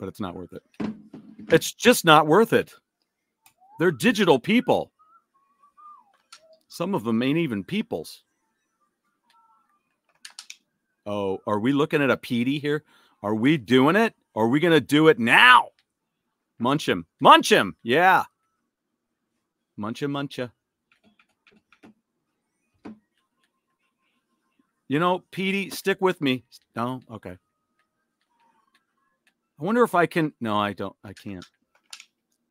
but it's not worth it. It's just not worth it. They're digital people. Some of them ain't even peoples. Oh, are we looking at a P D here? Are we doing it? Are we going to do it now? Munch him. Munch him. Yeah. Muncha, muncha. You know, Petey, stick with me. No? Okay. I wonder if I can. No, I don't. I can't.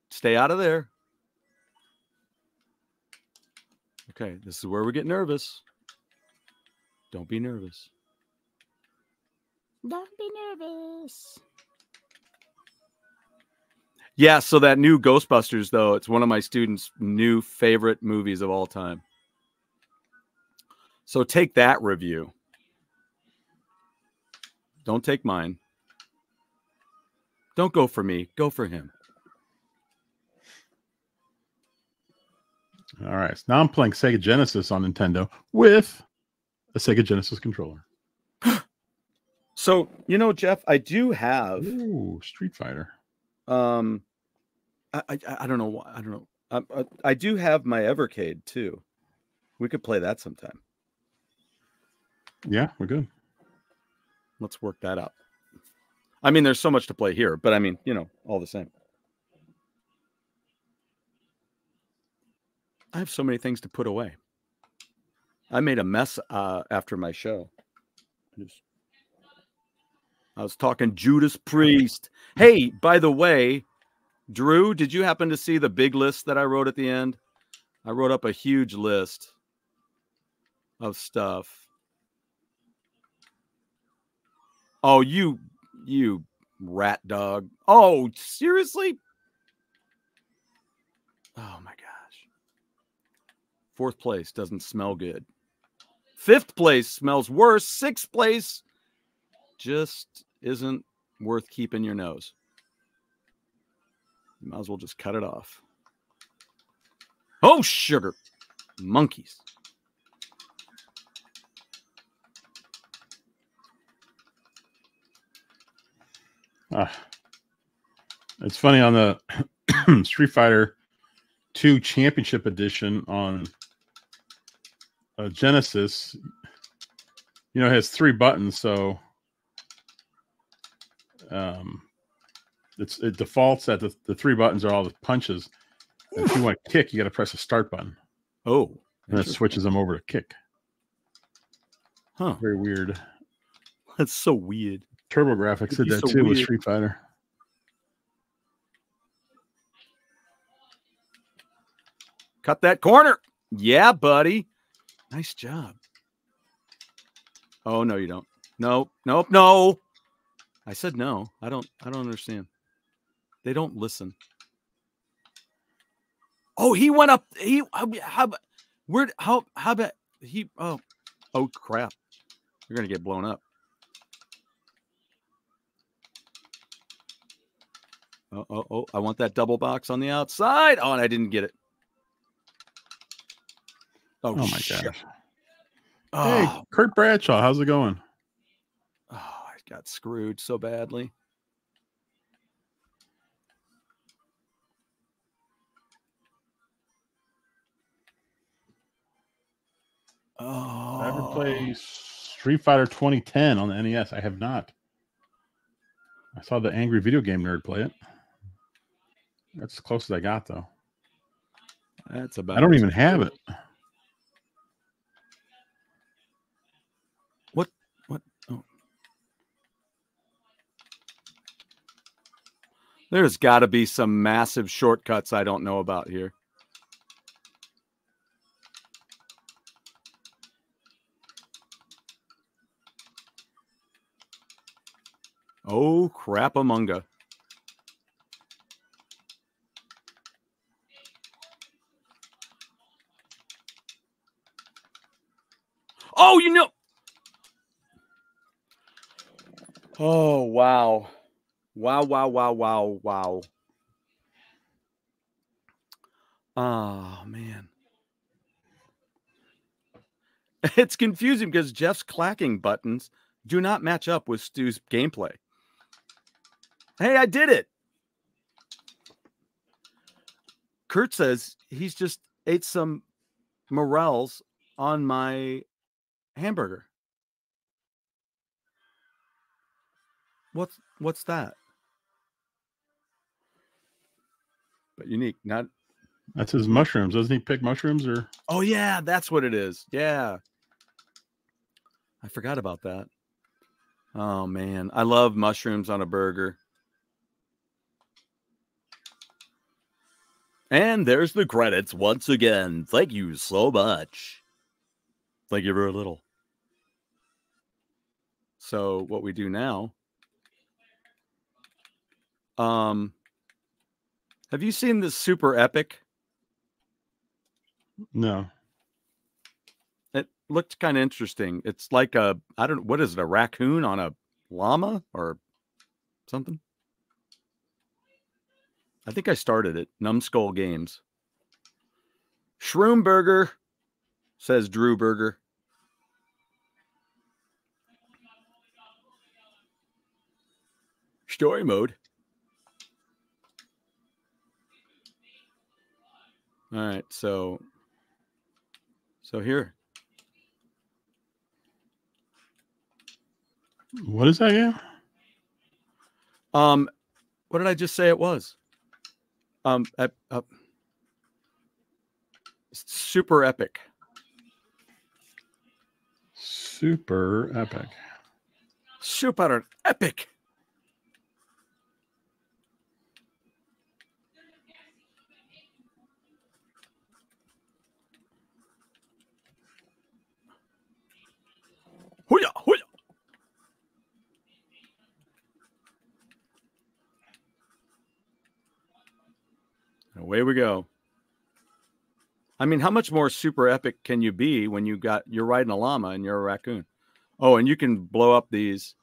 Stay out of there. Okay. This is where we get nervous. Don't be nervous. Don't be nervous. Yeah, so that new Ghostbusters, though, it's one of my students' new favorite movies of all time. So take that review. Don't take mine. Don't go for me. Go for him. All right. So now I'm playing Sega Genesis on Nintendo with a Sega Genesis controller. So, you know, Jeff, I do have... Ooh, Street Fighter. Um... I, I I don't know I don't know I, I I do have my Evercade too. We could play that sometime. Yeah, we're good. Let's work that out. I mean, there's so much to play here, but I mean, you know, all the same. I have so many things to put away. I made a mess uh, after my show. I was talking Judas Priest. Hey, by the way. Drew, did you happen to see the big list that I wrote at the end? I wrote up a huge list of stuff. Oh, you, you rat dog. Oh, seriously? Oh, my gosh. Fourth place doesn't smell good. Fifth place smells worse. Sixth place just isn't worth keeping your nose. You might as well just cut it off. Oh, sugar. Monkeys. Uh, it's funny, on the Street Fighter two Championship Edition on uh, Genesis, you know, it has three buttons, so... Um, It's, it defaults that the, the three buttons are all the punches. And if you want to kick, you got to press the start button. Oh. And it switches them over to kick. Huh. Very weird. That's so weird. TurboGrafx did that so too weird. With Street Fighter. Cut that corner. Yeah, buddy. Nice job. Oh, no, you don't. Nope. Nope. No. I said no. I don't. I don't understand. They don't listen. Oh, he went up. He, how, where, how, how about he, oh, oh, crap. You're going to get blown up. Oh, oh, oh, I want that double box on the outside. Oh, and I didn't get it. Oh, oh my shit. Gosh. Oh. Hey, Kurt Bradshaw, how's it going? Oh, I got screwed so badly. Oh. I ever played Street Fighter twenty ten on the N E S. I have not. I saw the Angry Video Game Nerd play it. That's as close as I got, though. That's about. I don't even have it. What? What? Oh. There's got to be some massive shortcuts I don't know about here. Oh, crapamunga. Oh, you know. Oh, wow. Wow, wow, wow, wow, wow. Oh, man. It's confusing because Jeff's clacking buttons do not match up with Stu's gameplay. Hey, I did it. Kurt says he's just ate some morels on my hamburger. What's what's that? But unique, not that's his mushrooms. Doesn't he pick mushrooms or oh yeah, that's what it is. Yeah. I forgot about that. Oh man, I love mushrooms on a burger. And there's the credits once again. Thank you so much. Thank you very little. So what we do now. Um have you seen this super epic? No. It looked kind of interesting. It's like a, I don't know, what is it, a raccoon on a llama or something? I think I started it. Numbskull Games. Shroom Burger, says Drew Burger. Story mode. All right, so... So here. What is that game? Um, what did I just say it was? Um, uh, uh, super epic. Super epic. Super epic. Hoo-ya, hoo-ya. Away we go. I mean, how much more super epic can you be when you got you're riding a llama and you're a raccoon? Oh, and you can blow up these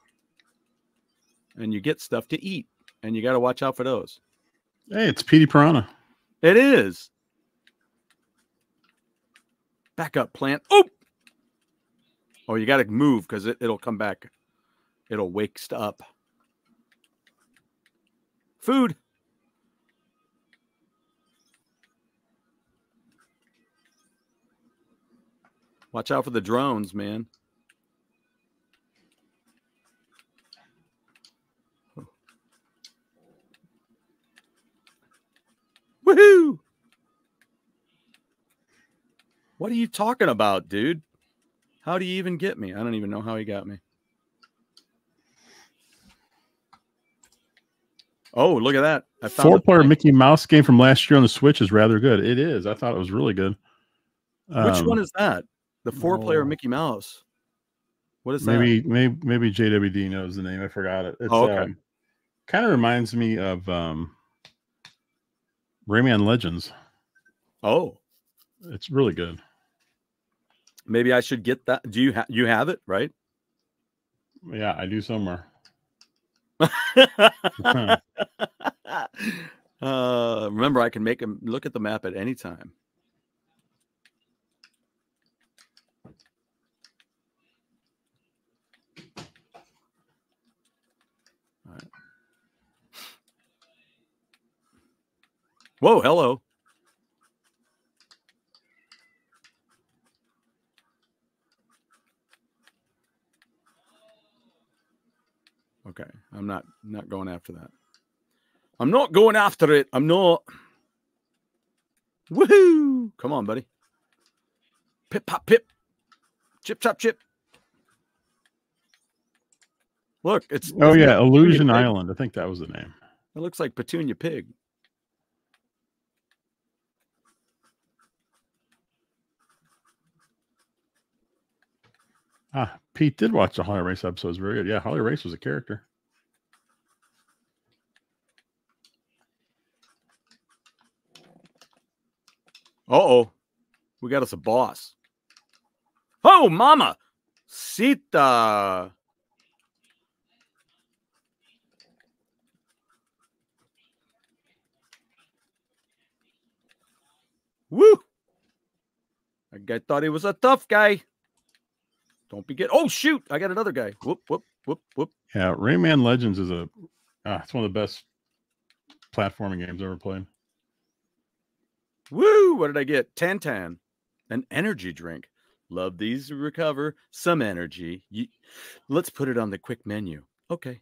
and you get stuff to eat, and you got to watch out for those. Hey, it's Petey Piranha. It is. Back up, plant. Oh. Oh, you got to move because it, it'll come back. It'll wake up. Food. Watch out for the drones, man. Oh. Woohoo! What are you talking about, dude? How do you even get me? I don't even know how he got me. Oh, look at that. I found four-player Mickey Mouse game from last year on the Switch is rather good. It is. I thought it was really good. Um, Which one is that? The four-player oh, Mickey Mouse. What is that? Maybe, maybe, maybe J W D knows the name. I forgot it. It's, oh, okay. Um, kind of reminds me of um, Rayman Legends. Oh. It's really good. Maybe I should get that. Do you ha you have it, right? Yeah, I do somewhere. uh, remember, I can make them look at the map at any time. All right. Whoa, hello. Okay, I'm not not going after that. I'm not going after it. I'm not. Woohoo! Come on, buddy. Pip, pop, pip. Chip, chop, chip. Look, it's. Oh, it's yeah. Illusion Island. I think that was the name. It looks like Petunia Pig. Ah, Pete did watch the Holly Race episodes. Very good. Yeah, Holly Race was a character. Uh-oh. We got us a boss. Oh, mama. Sita. Woo. That guy thought he was a tough guy. Don't be good. Oh, shoot. I got another guy. Whoop, whoop, whoop, whoop. Yeah, Rayman Legends is a... Ah, it's one of the best platforming games I've ever played. Woo! What did I get? Tantan. An energy drink. Love these to recover some energy. Ye Let's put it on the quick menu. Okay.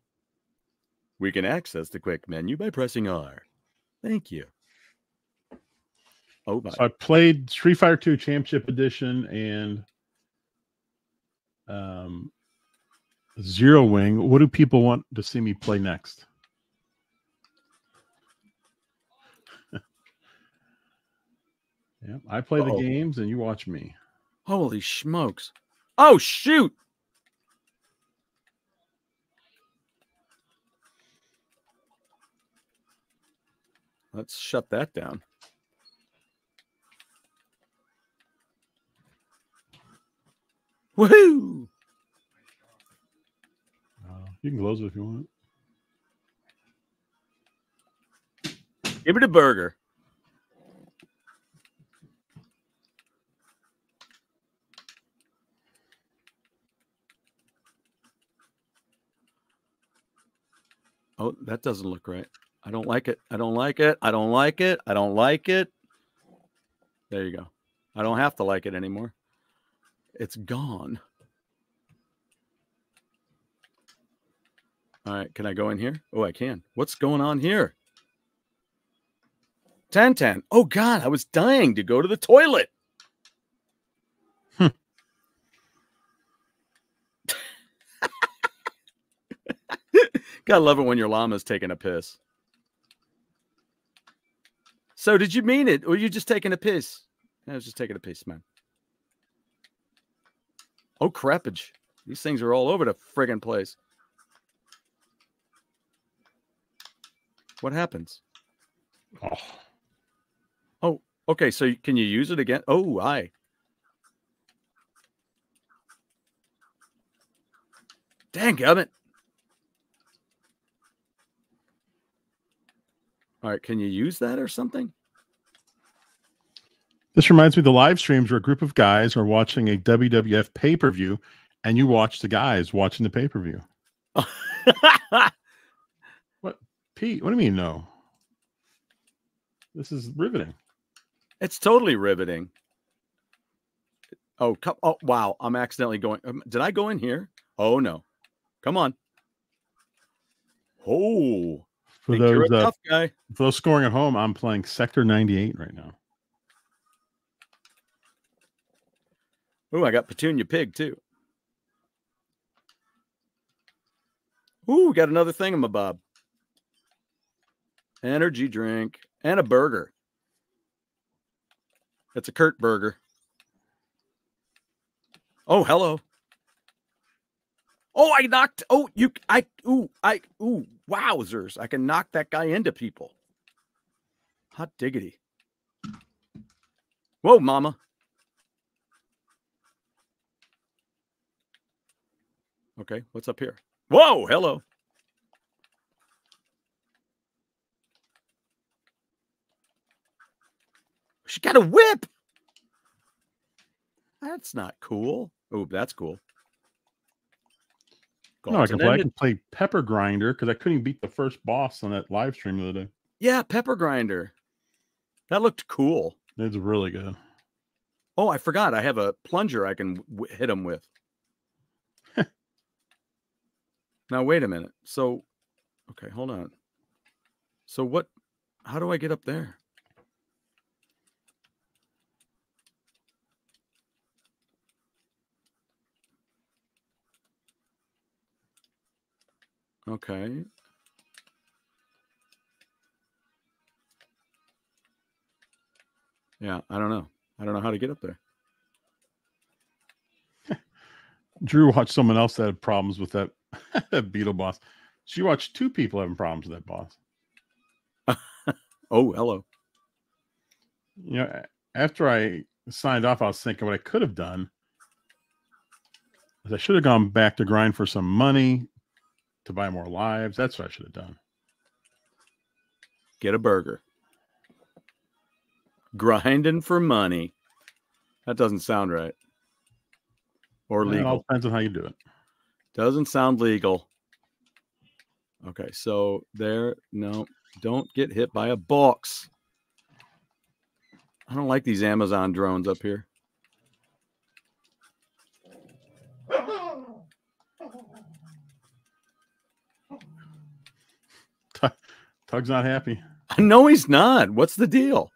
We can access the quick menu by pressing R. Thank you. Oh, my. So I played Street Fighter two Championship Edition and um, Zero Wing. What do people want to see me play next? Yeah, I play uh-oh. the games and you watch me. Holy smokes. Oh, shoot. Let's shut that down. Woohoo. Uh, you can close it if you want. Give me the burger. Oh, that doesn't look right. I don't like it. I don't like it. I don't like it. I don't like it. There you go. I don't have to like it anymore. It's gone. All right. Can I go in here? Oh, I can. What's going on here? Tantan. Oh, God. I was dying to go to the toilet. Gotta love it when your llama's taking a piss. So did you mean it, or were you just taking a piss? I was just taking a piss, man. Oh, crappage. These things are all over the friggin' place. What happens? Oh. Oh, okay. So can you use it again? Oh, aye. Dang gummit. All right, can you use that or something? This reminds me of the live streams where a group of guys are watching a W W F pay-per-view, and you watch the guys watching the pay-per-view. What, Pete? What do you mean, no? This is riveting. It's totally riveting. Oh, come, oh wow! I'm accidentally going. Um, did I go in here? Oh no! Come on! Oh. For those, you're a tough guy. Uh, for those scoring at home, I'm playing Sector ninety-eight right now. Oh, I got Petunia Pig, too. Ooh, got another thingamabob. Energy drink and a burger. That's a Kurt burger. Oh, hello. Oh, I knocked. Oh, you. I. Ooh, I. Ooh, wowzers. I can knock that guy into people. Hot diggity. Whoa, mama. Okay, what's up here? Whoa, hello. She got a whip. That's not cool. Oh, that's cool. No, I can play, I can play Pepper Grinder because I couldn't beat the first boss on that live stream the other day. Yeah, Pepper Grinder. That looked cool. It's really good. Oh, I forgot. I have a plunger I can w hit him with. Now, wait a minute. So, okay, hold on. So what, how do I get up there? Okay. Yeah, I don't know. I don't know how to get up there. Drew watched someone else that had problems with that, that beetle boss. She watched two people having problems with that boss. Oh, hello. You know, after I signed off, I was thinking what I could have done is I should have gone back to grind for some money to buy more lives. That's what I should have done. Get a burger. Grinding for money. That doesn't sound right. Or legal. It all depends on how you do it. Doesn't sound legal. Okay, so there, no, don't get hit by a box. I don't like these Amazon drones up here. Tug's not happy. No, he's not. What's the deal?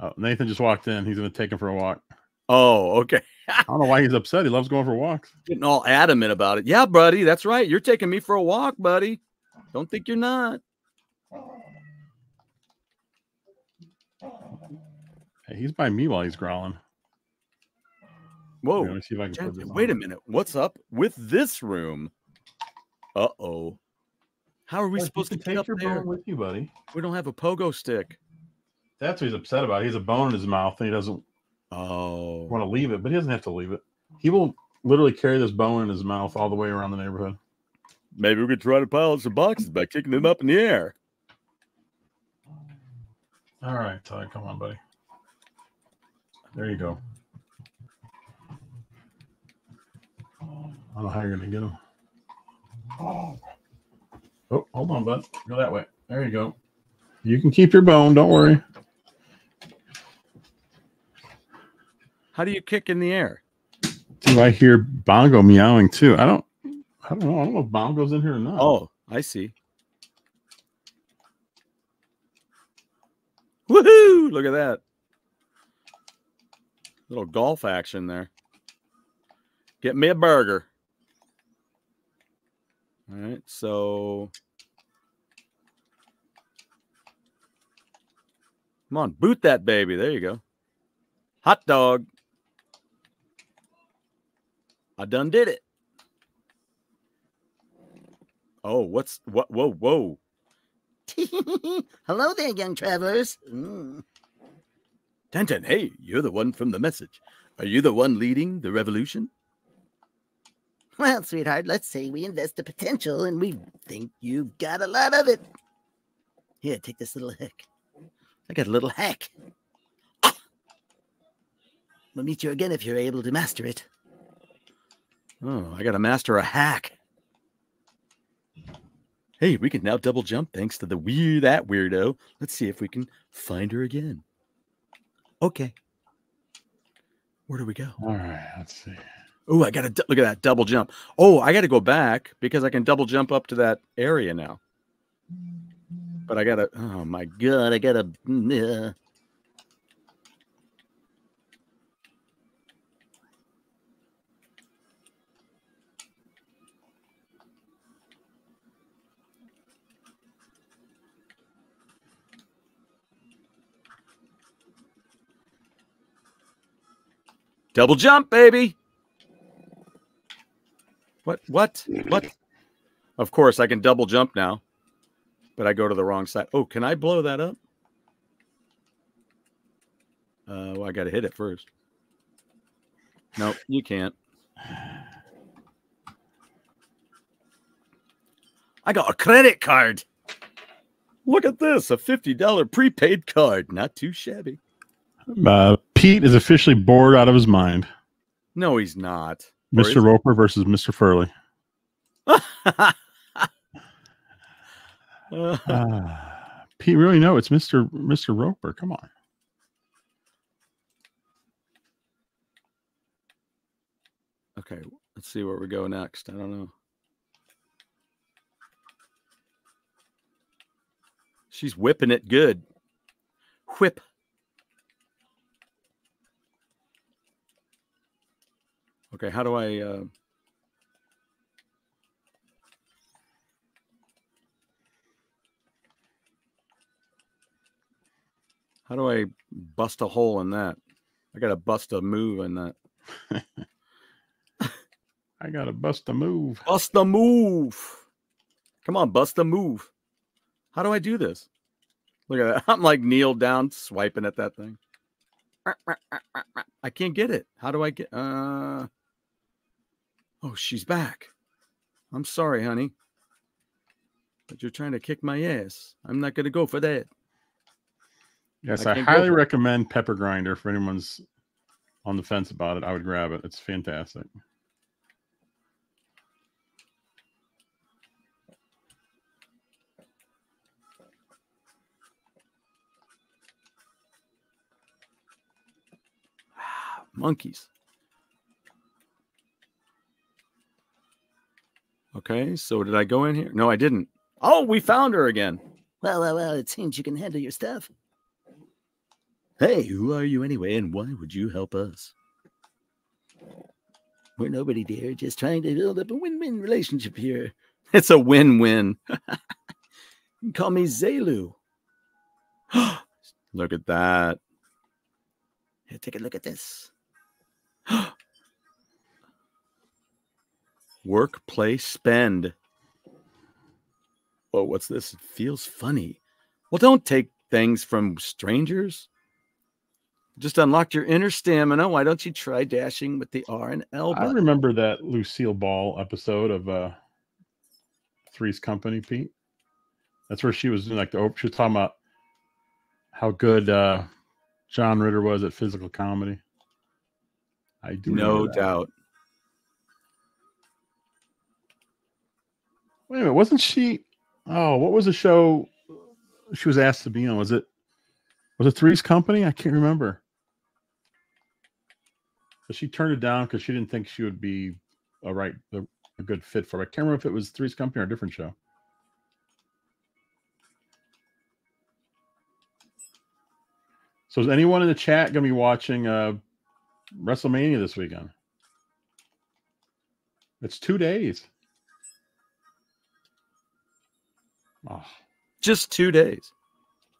Oh, Nathan just walked in. He's going to take him for a walk. Oh, okay. I don't know why he's upset. He loves going for walks. Getting all adamant about it. Yeah, buddy, that's right. You're taking me for a walk, buddy. Don't think you're not. Hey, he's by me while he's growling. Whoa. Here, let me see if I can Jen, put this wait on. a minute. What's up with this room? Uh-oh. How are we well, supposed to take up your there? bone with you, buddy? We don't have a pogo stick. That's what he's upset about. He has a bone in his mouth and he doesn't oh. want to leave it, but he doesn't have to leave it. He will literally carry this bone in his mouth all the way around the neighborhood. Maybe we could try to pile some boxes by kicking them up in the air. All right, Todd, come on, buddy. There you go. I don't know how you're going to get him. Oh. Oh, hold on, bud. Go that way. There you go. You can keep your bone. Don't worry. How do you kick in the air? Do I hear Bongo meowing too? I don't. I don't know. I don't know if Bongo's in here or not. Oh, I see. Woohoo! Look at that. Little golf action there. Get me a burger. All right, so come on, boot that baby. There you go. Hot dog. I done did it. Oh, what's what? Whoa, whoa. Hello there, young travelers. Mm. Tenten, hey, you're the one from the message. Are you the one leading the revolution? Well, sweetheart, let's say we invest the potential and we think you've got a lot of it. Here, take this little hack. I got a little hack. Ah! We'll meet you again if you're able to master it. Oh, I got to master a hack. Hey, we can now double jump thanks to the weird that weirdo. Let's see if we can find her again. Okay. Where do we go? All right, let's see. Oh, I got to look at that double jump. Oh, I got to go back because I can double jump up to that area now. But I got to, oh my God, I got to. Uh. Double jump, baby. What? What? What? Of course, I can double jump now, but I go to the wrong side. Oh, can I blow that up? Uh, well, I got to hit it first. Nope, you can't. I got a credit card. Look at this, a fifty dollar prepaid card. Not too shabby. Uh, Pete is officially bored out of his mind. No, he's not. Mister Roper versus Mister Furley. uh, Pete, really? No, it's Mister Mister Roper. Come on. Okay, let's see where we go next. I don't know. She's whipping it good. Whip. Okay, how do I... Uh... How do I bust a hole in that? I got to bust a move in that. I got to bust a move. Bust a move. Come on, bust a move. How do I do this? Look at that. I'm like kneel down, swiping at that thing. I can't get it. How do I get? Uh, oh, she's back. I'm sorry, honey, but you're trying to kick my ass. I'm not going to go for that. Yes, I, I highly recommend Pepper Grinder for anyone's on the fence about it. I would grab it. It's fantastic. Monkeys. Okay, so did I go in here? No, I didn't. Oh, we found her again. Well, well, well, it seems you can handle your stuff. Hey, who are you anyway, and why would you help us? We're nobody, dear. Just trying to build up a win-win relationship here. It's a win-win. You call me Zelu. Look at that. Here, take a look at this. Work, play, spend. Oh, what's this? It feels funny. Well, don't take things from strangers. Just unlocked your inner stamina. Why don't you try dashing with the R and L button? I remember that Lucille Ball episode of uh, Three's Company, Pete. That's where she was in like the. She was talking about how good uh, John Ritter was at physical comedy. I do no doubt. Wait a minute, wasn't she? Oh, what was the show she was asked to be on? Was it was it Three's Company? I can't remember. But she turned it down because she didn't think she would be a right a, a good fit for it. I can't remember if it was Three's Company or a different show. So is anyone in the chat going to be watching uh, WrestleMania this weekend? It's two days. Oh. Just two days.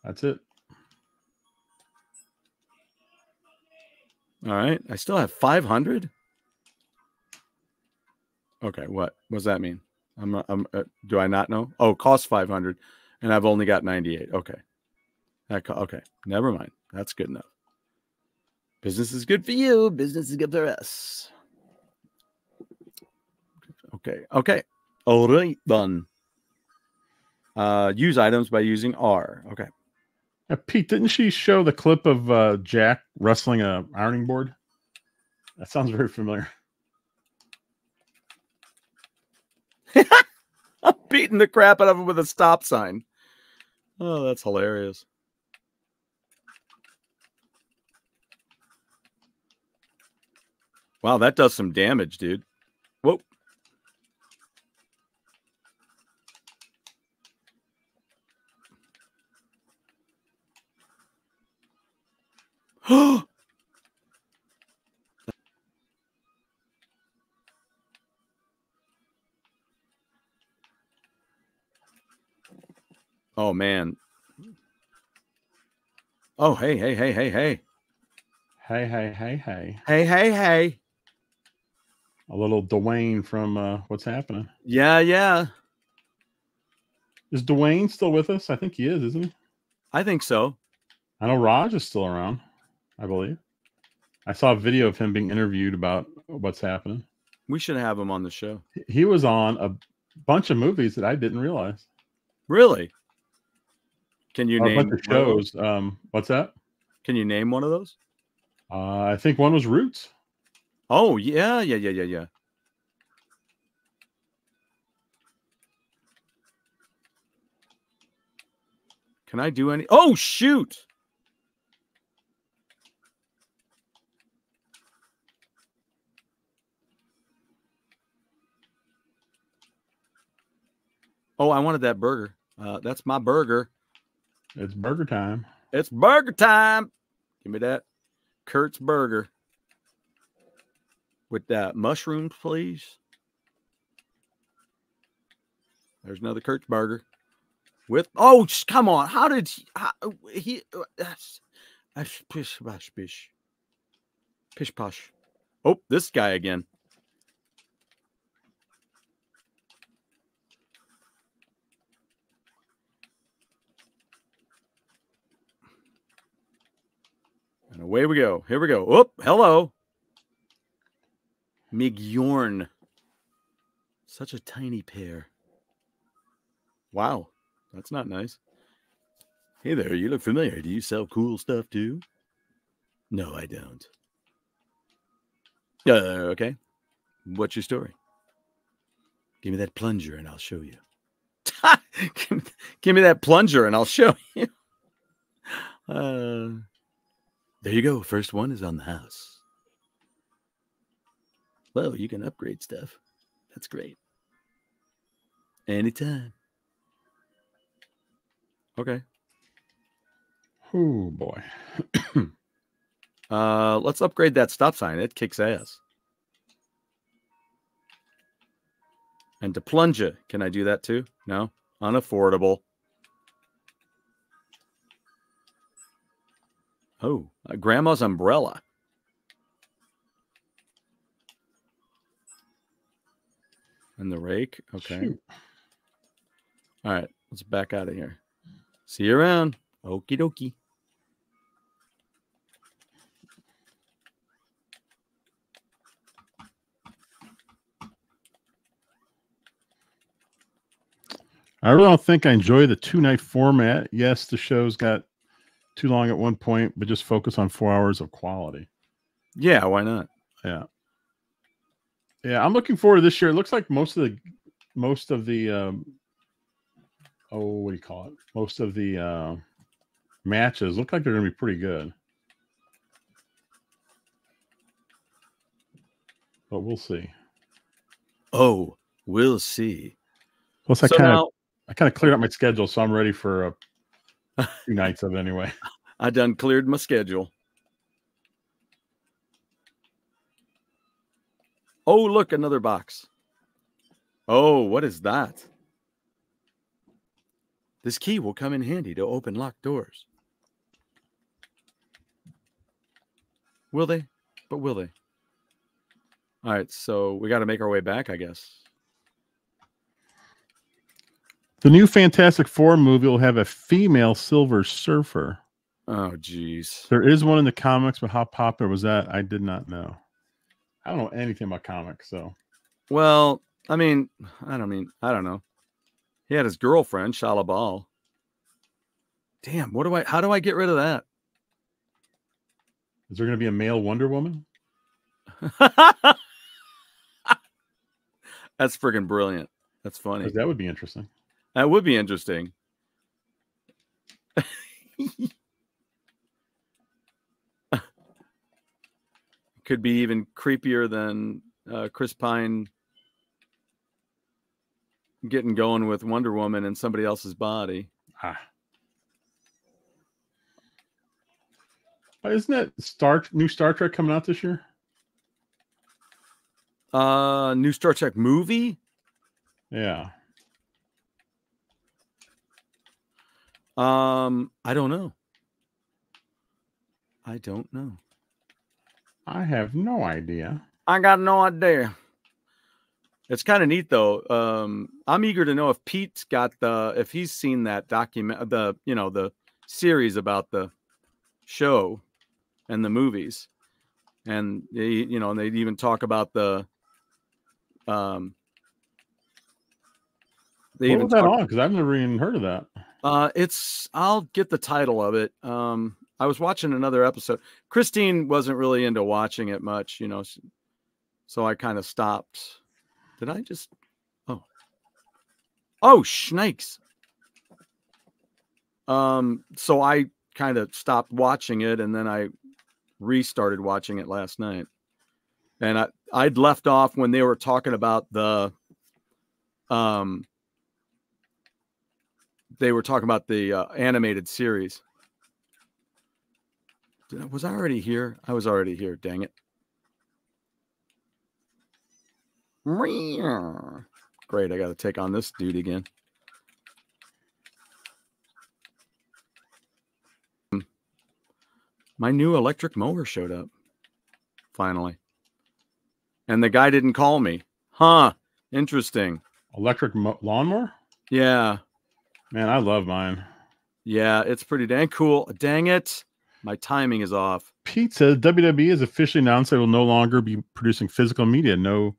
That's it. All right. I still have five hundred. Okay. What, what does that mean? I'm, I'm uh, do I not know? Oh, cost five hundred and I've only got ninety-eight. Okay. That okay. Never mind. That's good enough. Business is good for you. Business is good for us. Okay. Okay. All right, done. Uh, use items by using R. Okay. Now, Pete, didn't she show the clip of uh, Jack wrestling a ironing board? That sounds very familiar. I'm beating the crap out of him with a stop sign. Oh, that's hilarious. Wow, that does some damage, dude. Whoa. Oh. Oh man. Oh, hey, hey, hey, hey, hey. Hey, hey, hey, hey. Hey, hey, hey. A little Dwayne from uh, What's Happening. Yeah, yeah. Is Dwayne still with us? I think he is, isn't he? I think so. I know Raj is still around, I believe. I saw a video of him being interviewed about What's Happening. We should have him on the show. He was on a bunch of movies that I didn't realize. Really? Can you oh, name the shows? Um, what's that? Can you name one of those? Uh, I think one was Roots. Oh, yeah, yeah, yeah, yeah, yeah. Can I do any? Oh, shoot. Oh, I wanted that burger. Uh, that's my burger. It's burger time. It's burger time. Give me that Kurt's burger. With that mushroom, please. There's another Kurtz burger. With oh, come on! How did he? How, he that's pish posh pish pish posh. Oh, this guy again. I Away we go. Here we go. Oh, hello. Migjorn. Such a tiny pair. Wow. That's not nice. Hey there. You look familiar. Do you sell cool stuff too? No, I don't. Uh, okay. What's your story? Give me that plunger and I'll show you. Give me that plunger and I'll show you. Uh, there you go. First one is on the house. Well, you can upgrade stuff. That's great. Anytime. Okay. Oh, boy. uh, let's upgrade that stop sign. It kicks ass. And to plunger. Can I do that too? No? Unaffordable. Oh, uh, grandma's umbrella. And the rake. Okay. Shoot. All right. Let's back out of here. See you around. Okie dokie. I don't think I enjoy the two-night format. Yes, the show's got too long at one point, but just focus on four hours of quality. Yeah, why not? Yeah, yeah. I'm looking forward to this year. It looks like most of the, most of the, um, oh, what do you call it? Most of the uh, matches look like they're going to be pretty good, but we'll see. Oh, we'll see. Plus, I so kind of. I kind of cleared up my schedule, so I'm ready for uh, two nights of it anyway. I done cleared my schedule. Oh, look, another box. Oh, what is that? This key will come in handy to open locked doors. Will they? But will they? All right, so we got to make our way back, I guess. The new Fantastic Four movie will have a female Silver Surfer. Oh, geez. There is one in the comics, but how popular was that? I did not know. I don't know anything about comics, so. Well, I mean, I don't mean, I don't know. He had his girlfriend, Shala Ball. Damn, what do I, how do I get rid of that? Is there going to be a male Wonder Woman? That's freaking brilliant. That's funny. That would be interesting. That would be interesting. Could be even creepier than uh, Chris Pine getting going with Wonder Woman in somebody else's body. Ah. Isn't that Star new Star Trek coming out this year? Uh, new Star Trek movie? Yeah. Um, I don't know. I don't know. I have no idea. I got no idea. It's kind of neat though. Um, I'm eager to know if Pete's got the, if he's seen that document, the, you know, the series about the show and the movies, and they, you know, and they even talk about the, um, they what even was that on? Because I've never even heard of that. Uh, it's, I'll get the title of it. Um, I was watching another episode. Christine wasn't really into watching it much, you know, so I kind of stopped. Did I just, oh, oh, snakes. Um, so I kind of stopped watching it, and then I restarted watching it last night. And I, I'd left off when they were talking about the, um, they were talking about the uh, animated series. Did I, was I already here? I was already here. Dang it. Great. I got to take on this dude again. My new electric mower showed up. Finally. And the guy didn't call me. Huh. Interesting. Electric mo- lawnmower? Yeah. Man, I love mine. Yeah, it's pretty dang cool. Dang it. My timing is off. Pizza, W W E has officially announced they will no longer be producing physical media. No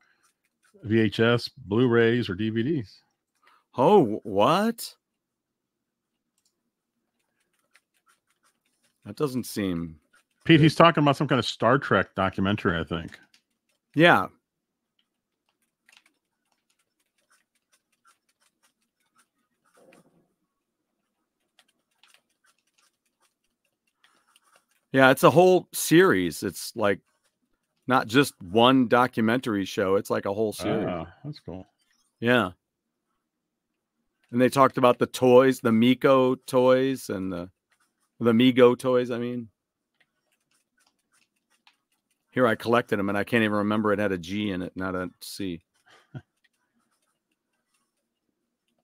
V H S, Blu-rays, or D V Ds. Oh, what? That doesn't seem... Pete, he's talking about some kind of Star Trek documentary, I think. Yeah. Yeah, it's a whole series. It's like not just one documentary show. It's like a whole series. Uh, that's cool. Yeah. And they talked about the toys, the Mego toys and the, the Mego toys, I mean. Here, I collected them, and I can't even remember it had a G in it, not a C.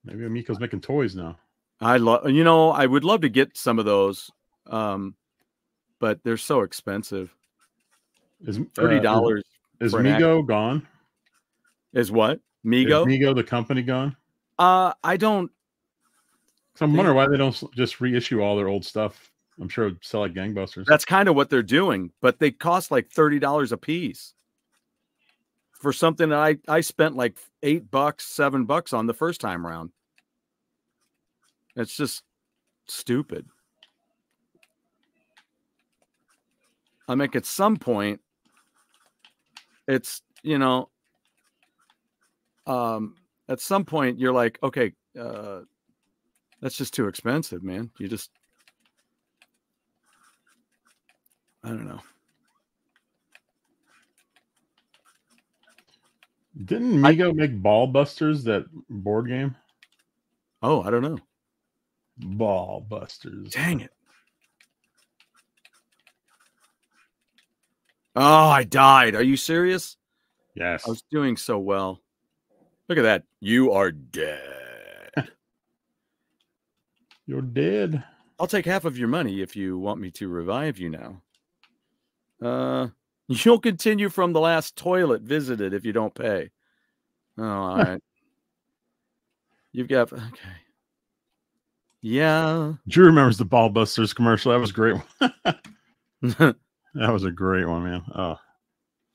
Maybe Miko's making toys now. I love, you know, I would love to get some of those, um, but they're so expensive. Is thirty dollars? Uh, is Mego gone? Is what Mego? Is Mego the company gone? Uh, I don't. So I'm wondering why they don't just reissue all their old stuff. I'm sure it would sell like gangbusters. That's kind of what they're doing, but they cost like thirty dollars a piece for something that I, I spent like eight bucks, seven bucks on the first time round. It's just stupid. I mean, at some point it's, you know, um, at some point you're like, okay, uh, that's just too expensive, man. You just, I don't know. Didn't Mego I, make Ball Busters, that board game? Oh, I don't know. Ball Busters. Dang it. Oh, I died. Are you serious? Yes. I was doing so well. Look at that. You are dead. You're dead. I'll take half of your money if you want me to revive you now. Uh, you'll continue from the last toilet visited if you don't pay. Oh, all right. You've got okay. Yeah. Drew remembers the Ball Busters commercial. That was a great one. That was a great one, man. Oh,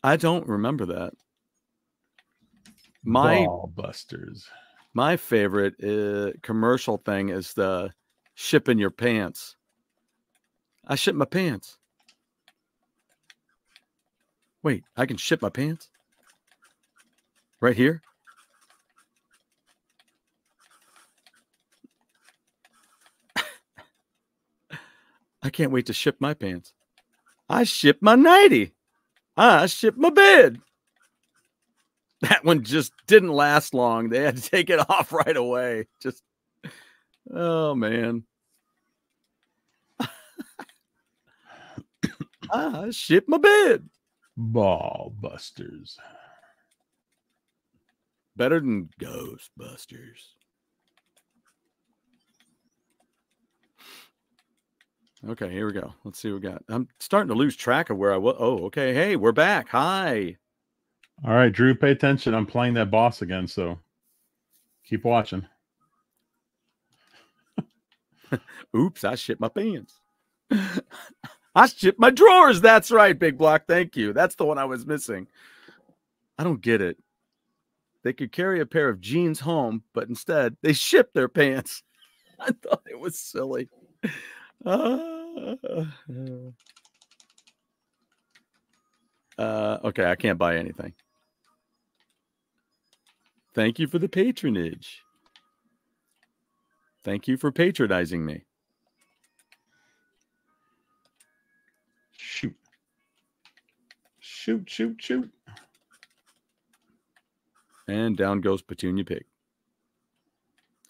I don't remember that. My Ball Busters. My favorite uh, commercial thing is the shipping your pants. I ship my pants. Wait, I can ship my pants? Right here? I can't wait to ship my pants. I ship my nightie. I ship my bed. That one just didn't last long. They had to take it off right away. Just, oh, man. I ship my bed. Ball Busters. Better than Ghostbusters. Okay, here we go. Let's see what we got. I'm starting to lose track of where I was. Oh, okay. Hey, we're back. Hi. All right, Drew, pay attention. I'm playing that boss again, so keep watching. Oops, I shit my pants. I ship my drawers. That's right, Big Block. Thank you. That's the one I was missing. I don't get it. They could carry a pair of jeans home, but instead they ship their pants. I thought it was silly. Uh, uh, okay, I can't buy anything. Thank you for the patronage. Thank you for patronizing me. Shoot. Shoot, shoot, shoot. And down goes Petunia Pig.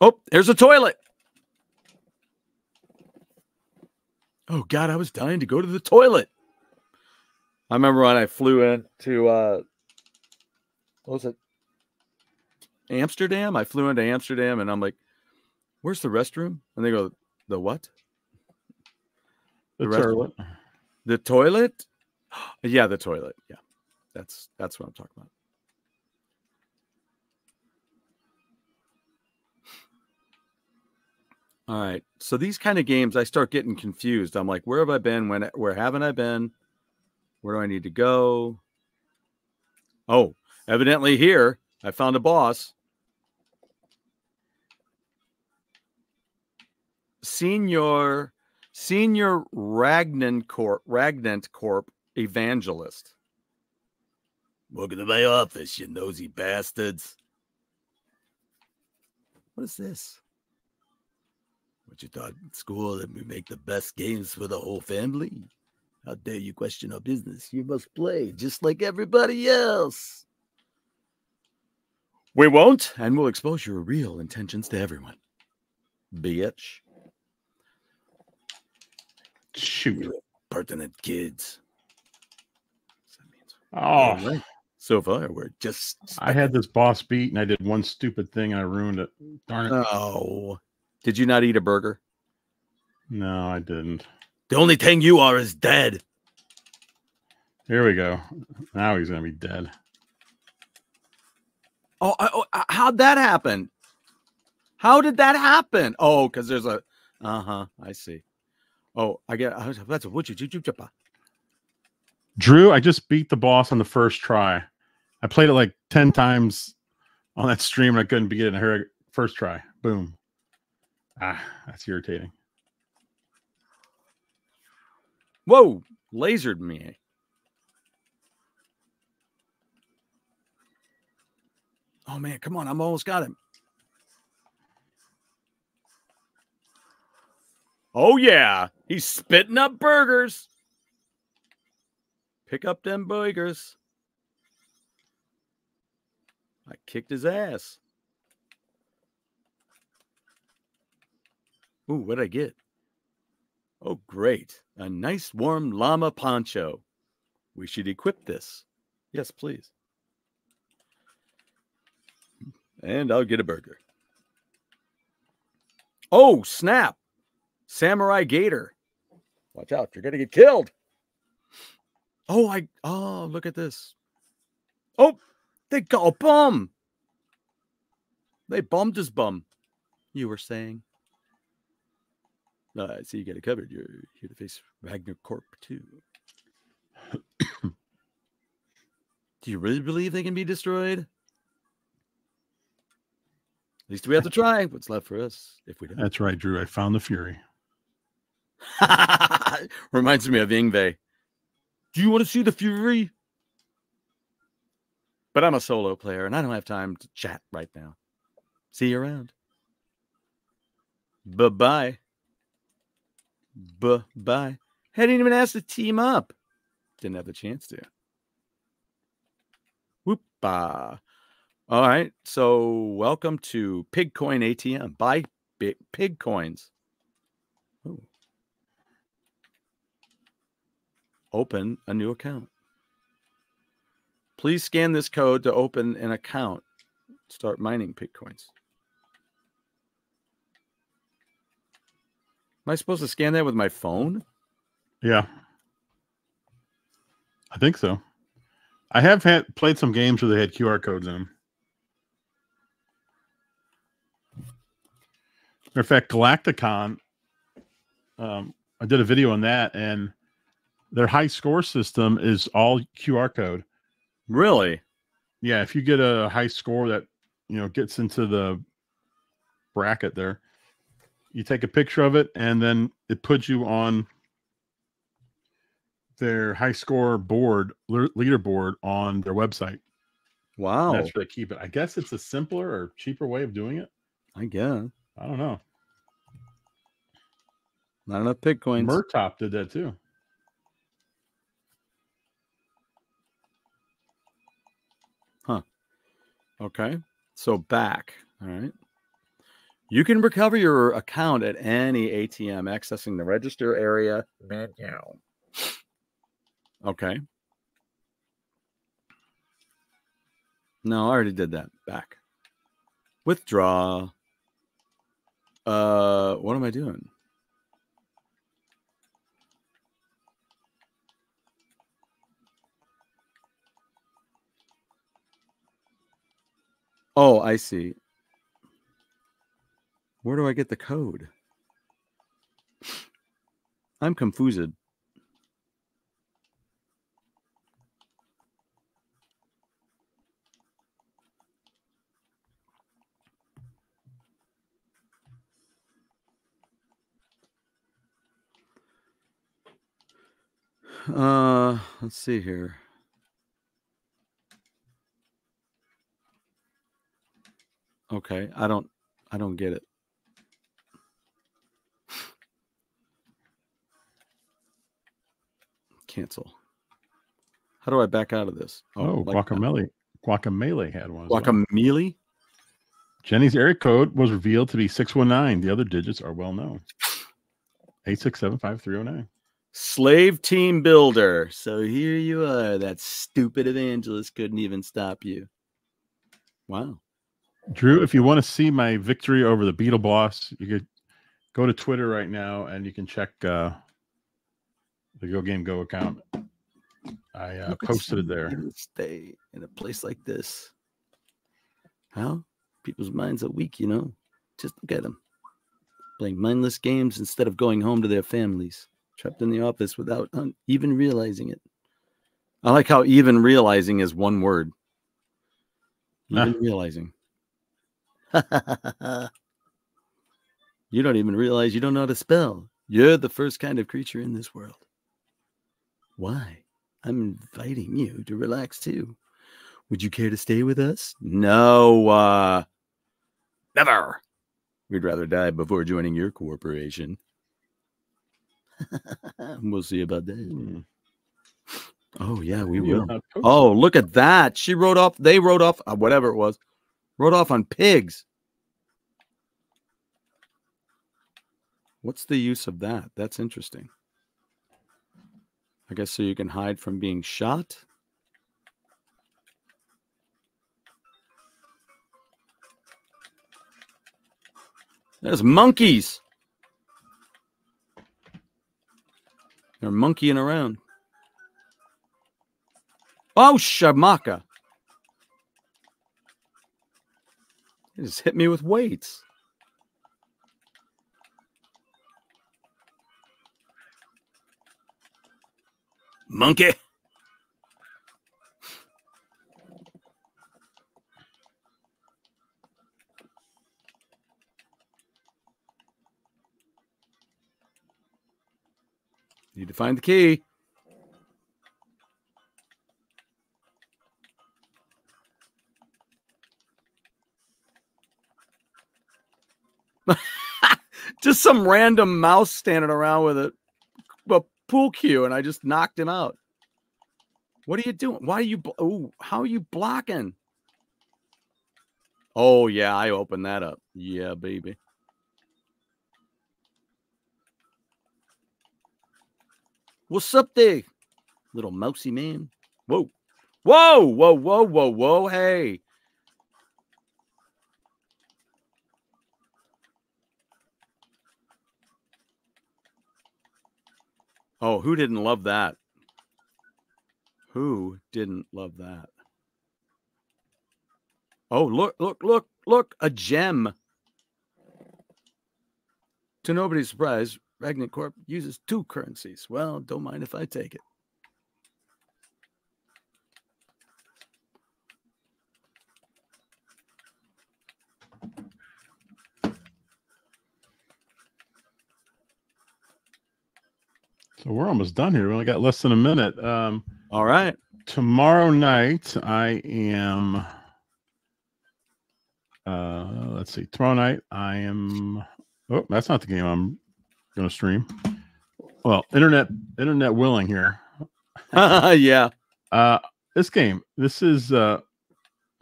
Oh, there's a toilet. Oh, God, I was dying to go to the toilet. I remember when I flew in to, uh, what was it? Amsterdam. I flew into Amsterdam, and I'm like, where's the restroom? And they go, the what? The, the toilet. The toilet? Yeah, the toilet. Yeah. That's that's what I'm talking about. All right. So these kind of games, I start getting confused. I'm like, where have I been? When where haven't I been? Where do I need to go? Oh, evidently here. I found a boss. Senior Senior Ragnant Corp, Ragnant Corp Evangelist. Welcome to my office, you nosy bastards. What is this? What you thought in school that we make the best games for the whole family? How dare you question our business? You must play just like everybody else. We won't, and we'll expose your real intentions to everyone. Bitch. Shoot. Pertinent kids. That means? Oh. So far, we're just... I had this boss beat, and I did one stupid thing, and I ruined it. Darn it. Oh. Did you not eat a burger? No, I didn't. The only thing you are is dead. Here we go. Now he's going to be dead. Oh, oh, how'd that happen? How did that happen? Oh, because there's a... Uh-huh, I see. Oh, I get... That's a Drew, I just beat the boss on the first try. I played it like ten times on that stream, and I couldn't beat it in her first try. Boom. Ah, that's irritating. Whoa, lasered me. Oh, man, come on. I'm almost got him. Oh, yeah. He's spitting up burgers. Pick up them burgers. I kicked his ass. Ooh, what'd I get? Oh, great. A nice warm llama poncho. We should equip this. Yes, please. And I'll get a burger. Oh, snap. Samurai Gator. Watch out. You're going to get killed. Oh, I. Oh, look at this. Oh, they got a bum. They bummed his bum. You were saying. All right, so you get it covered. You're here to face Ragnar Corp too. Do you really believe they can be destroyed? At least we have to try. What's left for us if we don't? That's right, Drew. I found the fury. Reminds me of Yngwie. Do you want to see the fury? But I'm a solo player, and I don't have time to chat right now. See you around. Bye-bye. Bye-bye. I didn't even ask to team up. Didn't have the chance to. Whoop-ah. All right. So welcome to Pigcoin A T M. Buy pig coins. Ooh. Open a new account. Please scan this code to open an account. Start mining pig coins. Am I supposed to scan that with my phone? Yeah. I think so. I have had played some games where they had Q R codes in them. Matter of fact, Galacticon, um, I did a video on that, and their high score system is all Q R code. Really? Yeah, if you get a high score that, you know, gets into the bracket there, you take a picture of it, and then it puts you on their high score board, leaderboard on their website. Wow. That's where they keep it. I guess it's a simpler or cheaper way of doing it. I guess. I don't know. Not enough pig coins. Murtop did that too. Huh. Okay. So back. All right. You can recover your account at any A T M accessing the register area menu. Okay. No, I already did that. Back. Withdraw. Uh, what am I doing? Oh, I see. Where do I get the code? I'm confused. Uh, let's see here. Okay, I don't I don't get it. Cancel. How do I back out of this? Oh, oh like Guacamelee. Guacamelee had one. Guacamelee? Well. Jenny's area code was revealed to be six one nine. The other digits are well known. eight six seven five three zero nine. Slave team builder. So here you are. That stupid evangelist couldn't even stop you. Wow. Drew, if you want to see my victory over the Beetle boss, you could go to Twitter right now and you can check uh, the Go Game Go account. I uh, posted it there. Stay in a place like this. How? People's minds are weak, you know. Just look at them. Playing mindless games instead of going home to their families. Trapped in the office without even realizing it. I like how even realizing is one word. Even nah. realizing. You don't even realize you don't know how to spell. You're the first kind of creature in this world. Why? I'm inviting you to relax too. Would you care to stay with us? No, uh, never. We'd rather die before joining your corporation. We'll see about that. Mm. Oh, yeah, we will. Oh, look at that. She wrote off, they wrote off, uh, whatever it was, wrote off on pigs. What's the use of that? That's interesting. I guess so you can hide from being shot. There's monkeys. They're monkeying around. Oh, shamaka. They just hit me with weights. Monkey. Need to find the key. Just some random mouse standing around with a, a pool cue, and I just knocked him out. What are you doing? Why are you? Oh, how are you blocking? Oh yeah, I opened that up. Yeah, baby. What's up there, little mousy man? Whoa, whoa, whoa, whoa, whoa, whoa! Hey, oh, who didn't love that? Who didn't love that? Oh, look, look, look, look! A gem. To nobody's surprise, Ragnarok Corp uses two currencies. Well, don't mind if I take it. So we're almost done here. We only got less than a minute. Um, All right. Tomorrow night, I am. Uh, let's see. Tomorrow night, I am. Oh, that's not the game I'm gonna stream. Well, internet internet willing here. Yeah. Uh this game. This is uh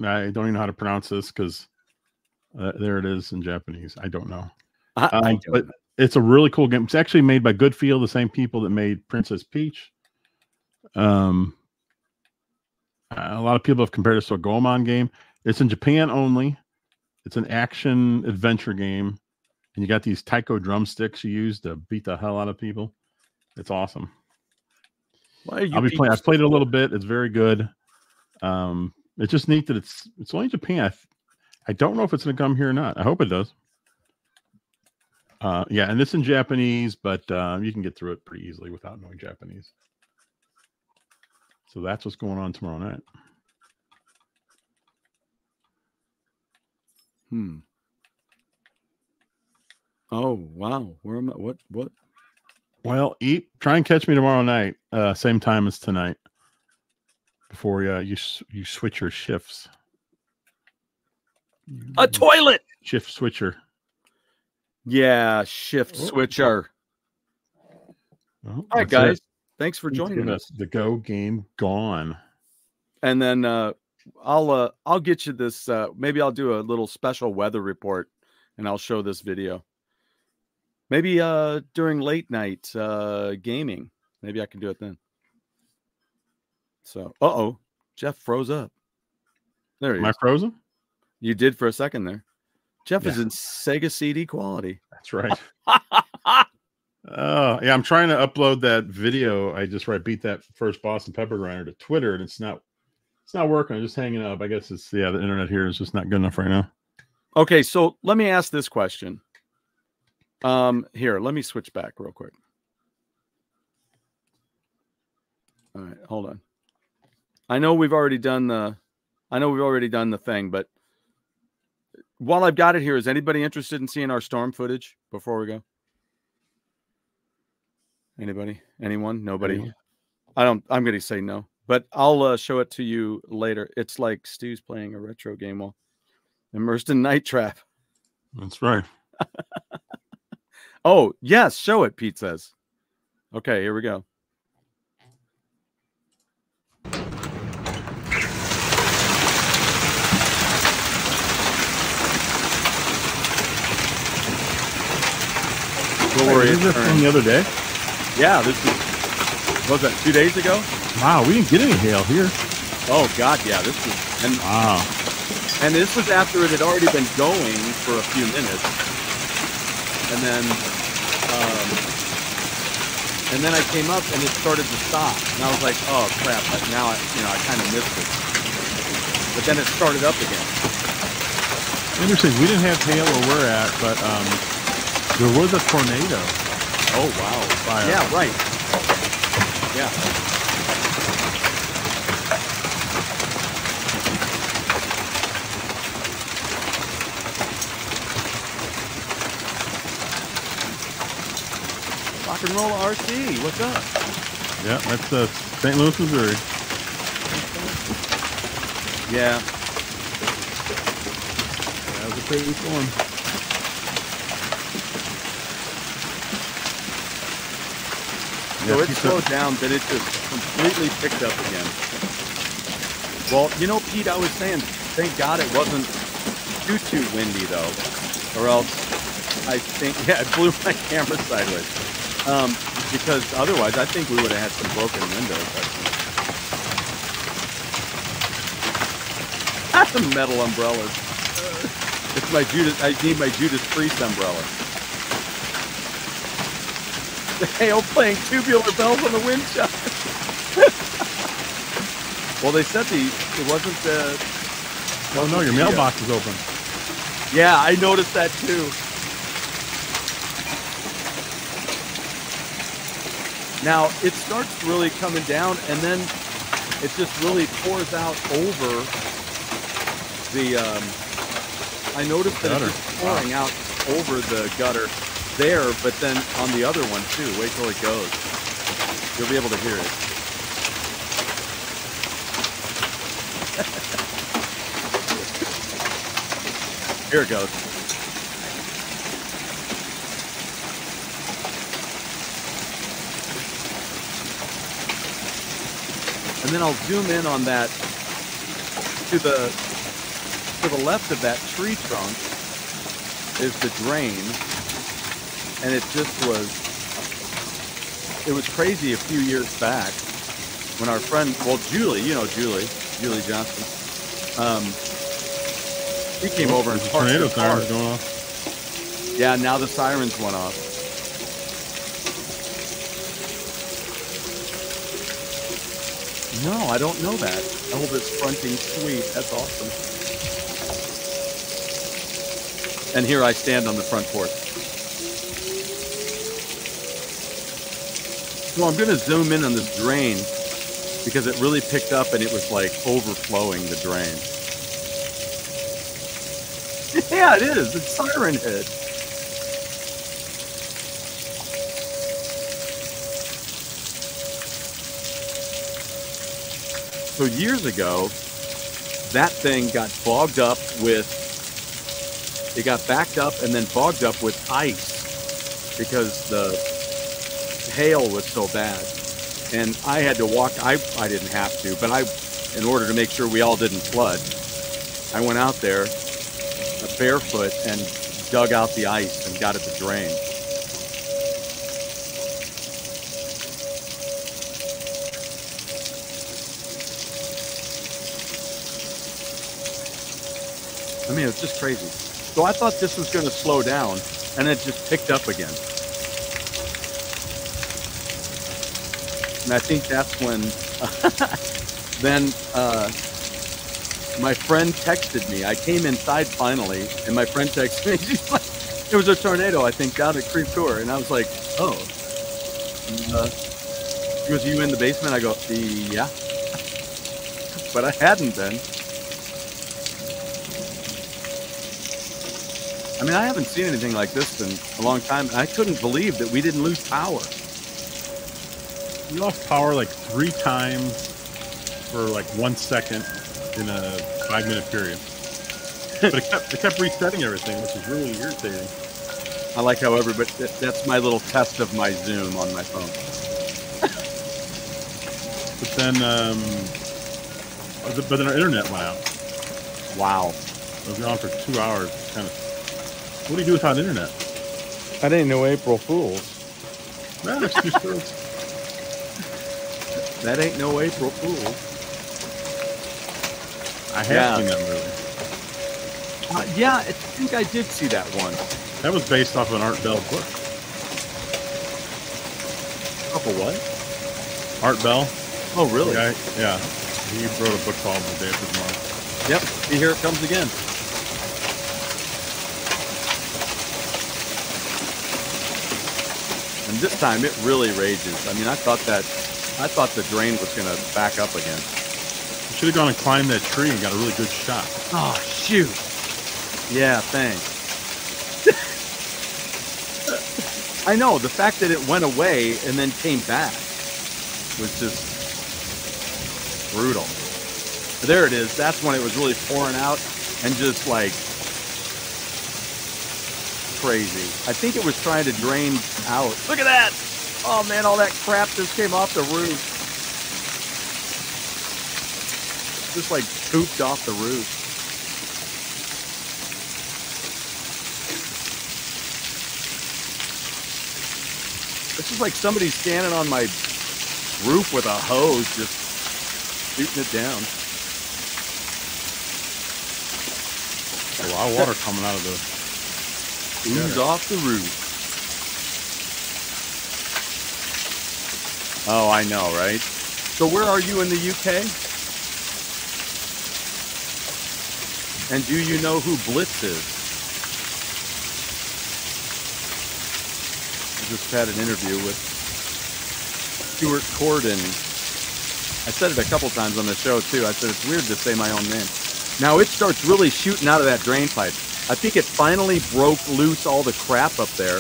I don't even know how to pronounce this because uh, there it is in Japanese. I don't know. I, um, I don't but know. It's a really cool game. It's actually made by Goodfield, the same people that made Princess Peach. Um a lot of people have compared it to a Goemon game. It's in Japan only. It's an action adventure game. And you got these taiko drumsticks you use to beat the hell out of people. It's awesome. Why are you I'll be playing. I played it a little bit. It's very good. Um, it's just neat that it's it's only Japan. I, I don't know if it's going to come here or not. I hope it does. Uh, yeah, and it's in Japanese, but uh, you can get through it pretty easily without knowing Japanese. So that's what's going on tomorrow night. Hmm. Oh wow! Where am I? What? What? Well, eat. Try and catch me tomorrow night, uh, same time as tonight. Before uh, you you switch your shifts. A toilet shift switcher. Yeah, shift oh. switcher. Well, all right, guys. It. Thanks for joining us. The Go game gone. And then uh, I'll uh, I'll get you this. Uh, maybe I'll do a little special weather report, and I'll show this video. Maybe uh, during late night uh, gaming. Maybe I can do it then. So, uh oh, Jeff froze up. There he is. Am I frozen? You did for a second there. Jeff yeah. is in Sega C D quality. That's right. Oh, uh, yeah. I'm trying to upload that video. I just right beat that first boss in Pepper Grinder to Twitter, and it's not, it's not working. I'm just hanging up. I guess it's yeah. The internet here is just not good enough right now. Okay, so let me ask this question. Um, here, let me switch back real quick. All right, hold on. I know we've already done the, I know we've already done the thing, but while I've got it here, is anybody interested in seeing our storm footage before we go? Anybody? Anyone? Nobody? Anyone? I don't. I'm going to say no, but I'll uh, show it to you later. It's like Stu's playing a retro game while immersed in Night Trap. That's right. Oh yes, show it. Pete says, "Okay, here we go." Wait, is this from the other day? Yeah, this is, what was that, two days ago? Wow, we didn't get any hail here. Oh, God, yeah, this was, and, wow. And this was after it had already been going for a few minutes. And then, um, and then I came up and it started to stop. And I was like, oh, crap, but now I, you know, I kind of missed it. But then it started up again. Interesting, we didn't have hail where we're at, but, um, there was a tornado. Oh, wow. Fire. Yeah, right. Yeah. Rock and Roll R C, what's up? Yeah, that's uh, Saint Louis, Missouri. Yeah. That was a crazy storm. So it slowed down, then it just completely picked up again. Well, you know, Pete, I was saying, thank God it wasn't too, too windy, though, or else I think, yeah, it blew my camera sideways. Um, because otherwise, I think we would have had some broken windows. That's a metal umbrella. It's my Judas, I need my Judas Priest umbrella. The hail playing tubular bells on the wind chime. Well, they said the it wasn't the. Oh no, your mailbox is open. Yeah, I noticed that too. Now it starts really coming down, and then it just really pours out over the. Um, I noticed that it's pouring wow. out over the gutter. There, but then on the other one too. Wait till it goes. You'll be able to hear it. Here it goes. And then I'll zoom in on that to the to the left of that tree trunk is the drain. And it just was, it was crazy a few years back when our friend, well, Julie, you know Julie, Julie Johnson, um, she came oh, over and parked tornado sirens going off. Yeah, now the sirens went off. No, I don't know that. Oh, this fronting sweep, that's awesome. And here I stand on the front porch. Well, I'm going to zoom in on this drain because it really picked up and it was like overflowing the drain. Yeah, it is. It's Siren Head. So years ago, that thing got bogged up with, it got backed up and then bogged up with ice because the hail was so bad. And I had to walk, I, I didn't have to, but I, in order to make sure we all didn't flood, I went out there barefoot and dug out the ice and got it to drain. I mean, it's just crazy. So I thought this was going to slow down, and it just picked up again. And I think that's when, then uh, my friend texted me. I came inside finally, and my friend texted me. She's like, it was a tornado, I think, down at Creve Coeur. And I was like, oh. And, uh, she goes, are you in the basement? I go, yeah. But I hadn't been. I mean, I haven't seen anything like this in a long time. I couldn't believe that we didn't lose power. We lost power like three times for like one second in a five-minute period. But it kept, it kept resetting everything, which is really irritating. I like how everybody, that, that's my little test of my Zoom on my phone. But then, um, but then our internet went out. Wow. It was on for two hours, kind of. What do you do without internet? I didn't know April Fools. Nah, that's too true. That ain't no April Fools. I have yeah. seen that movie. Uh, yeah, I think I did see that one. That was based off of an Art Bell book. Off of what? Art Bell. Oh, really? Guy, yeah. He wrote a book called The Day After Tomorrow. Yep. And here it comes again. And this time it really rages. I mean, I thought that, I thought the drain was going to back up again. You should have gone and climbed that tree and got a really good shot. Oh, shoot. Yeah, thanks. I know, the fact that it went away and then came back was just brutal. But there it is. That's when it was really pouring out and just like crazy. I think it was trying to drain out. Look at that! Oh man, all that crap just came off the roof. Just like pooped off the roof. This is like somebody standing on my roof with a hose just shooting it down. A lot of water coming out of the ooze off the roof. Oh, I know, right? So where are you in the U K? And do you know who Blitz is? I just had an interview with Stuart Corden. I said it a couple times on the show, too. I said it's weird to say my own name. Now, it starts really shooting out of that drain pipe. I think it finally broke loose all the crap up there.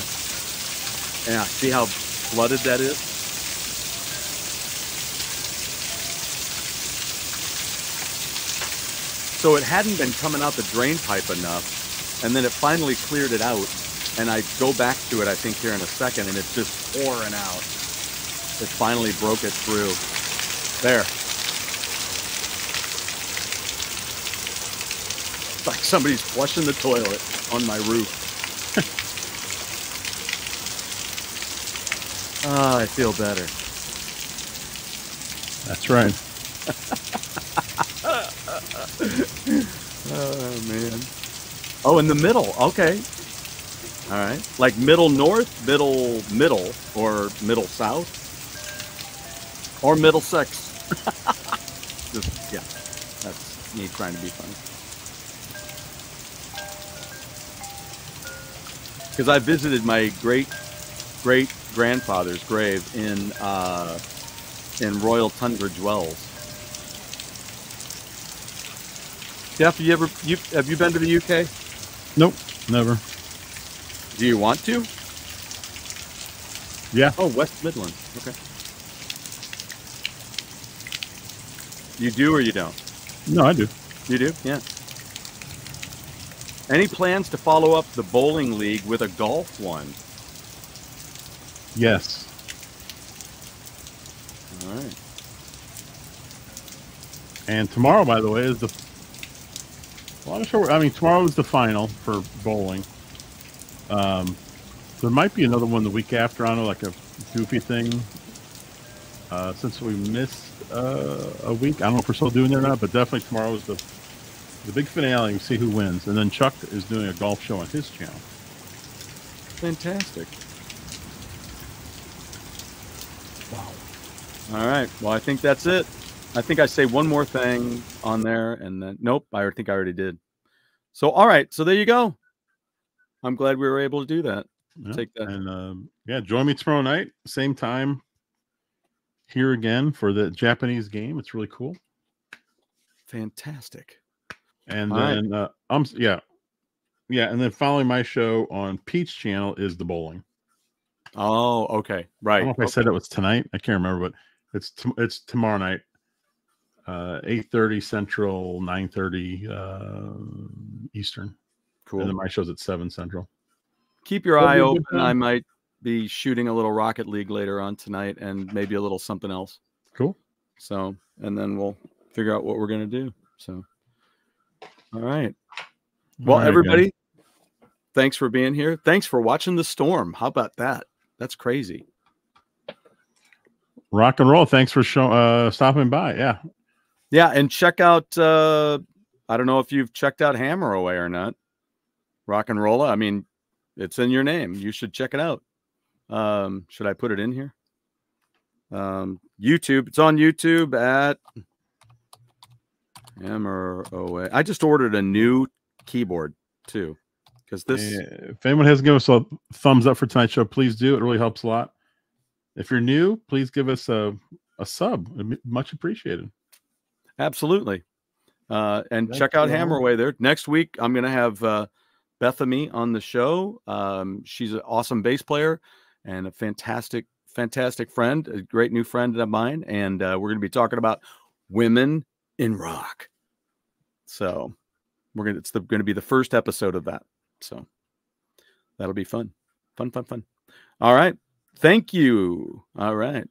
Yeah, see how flooded that is? So it hadn't been coming out the drain pipe enough, and then it finally cleared it out, and I go back to it, I think, here in a second, and it's just pouring out. It finally broke it through. There. Like somebody's flushing the toilet on my roof. Ah, I feel better. That's right. Oh, man. Oh, in the middle. Okay. All right. Like middle north, middle middle, or middle south, or Middlesex. Just, yeah, that's me trying to be funny. Because I visited my great, great grandfather's grave in uh, in Royal Tunbridge Wells. Jeff, you ever you have you been to the U K? Nope, never. Do you want to? Yeah. Oh, West Midlands. Okay. You do or you don't? No, I do. You do? Yeah. Any plans to follow up the bowling league with a golf one? Yes. All right. And tomorrow, by the way, is the... Well, I'm sure. We're, I mean, tomorrow is the final for bowling. Um, there might be another one the week after on like a goofy thing. Uh, since we missed uh, a week, I don't know if we're still doing it or not, but definitely tomorrow is the the big finale. We see who wins, and then Chuck is doing a golf show on his channel. Fantastic. Wow. All right. Well, I think that's it. I think I say one more thing on there, and then nope, I think I already did. So, all right, so there you go. I'm glad we were able to do that. Yeah, take that, and um, yeah, join me tomorrow night, same time, here again for the Japanese game. It's really cool, fantastic. And all then, right. uh, um, yeah, yeah, and then following my show on Pete's channel is the bowling. Oh, okay, right. I don't know if okay. I said it was tonight. I can't remember, but it's it's tomorrow night. Uh, eight thirty Central, nine thirty uh, Eastern. Cool. And then my show's at seven Central. Keep your eye open. I might be shooting a little Rocket League later on tonight and maybe a little something else. Cool. So, and then we'll figure out what we're going to do. So, all right. Well, all right, everybody, guys. Thanks for being here. Thanks for watching The Storm. How about that? That's crazy. Rock and roll. Thanks for show, uh, stopping by. Yeah. Yeah, and check out, uh, I don't know if you've checked out Hammer Away or not. Rock and Rolla, I mean, it's in your name. You should check it out. Um, should I put it in here? Um, YouTube. It's on YouTube at Hammer Away. I just ordered a new keyboard, too, because this... If anyone hasn't given us a thumbs up for tonight's show, please do. It really helps a lot. If you're new, please give us a, a sub. Much appreciated. Absolutely. Uh, and That's check out cool. Hammerway there. Next week, I'm going to have uh, Bethany on the show. Um, she's an awesome bass player and a fantastic, fantastic friend, a great new friend of mine. And uh, we're going to be talking about women in rock. So we're going to, it's going to be the first episode of that. So that'll be fun, fun, fun, fun. All right. Thank you. All right.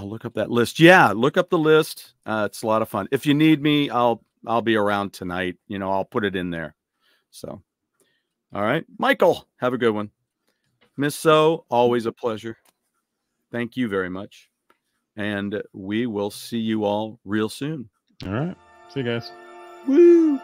I'll look up that list. Yeah, look up the list. Uh, it's a lot of fun. If you need me, I'll I'll be around tonight. You know, I'll put it in there. So, all right. Michael, have a good one. Miss So, always a pleasure. Thank you very much. And we will see you all real soon. All right. See you guys. Woo!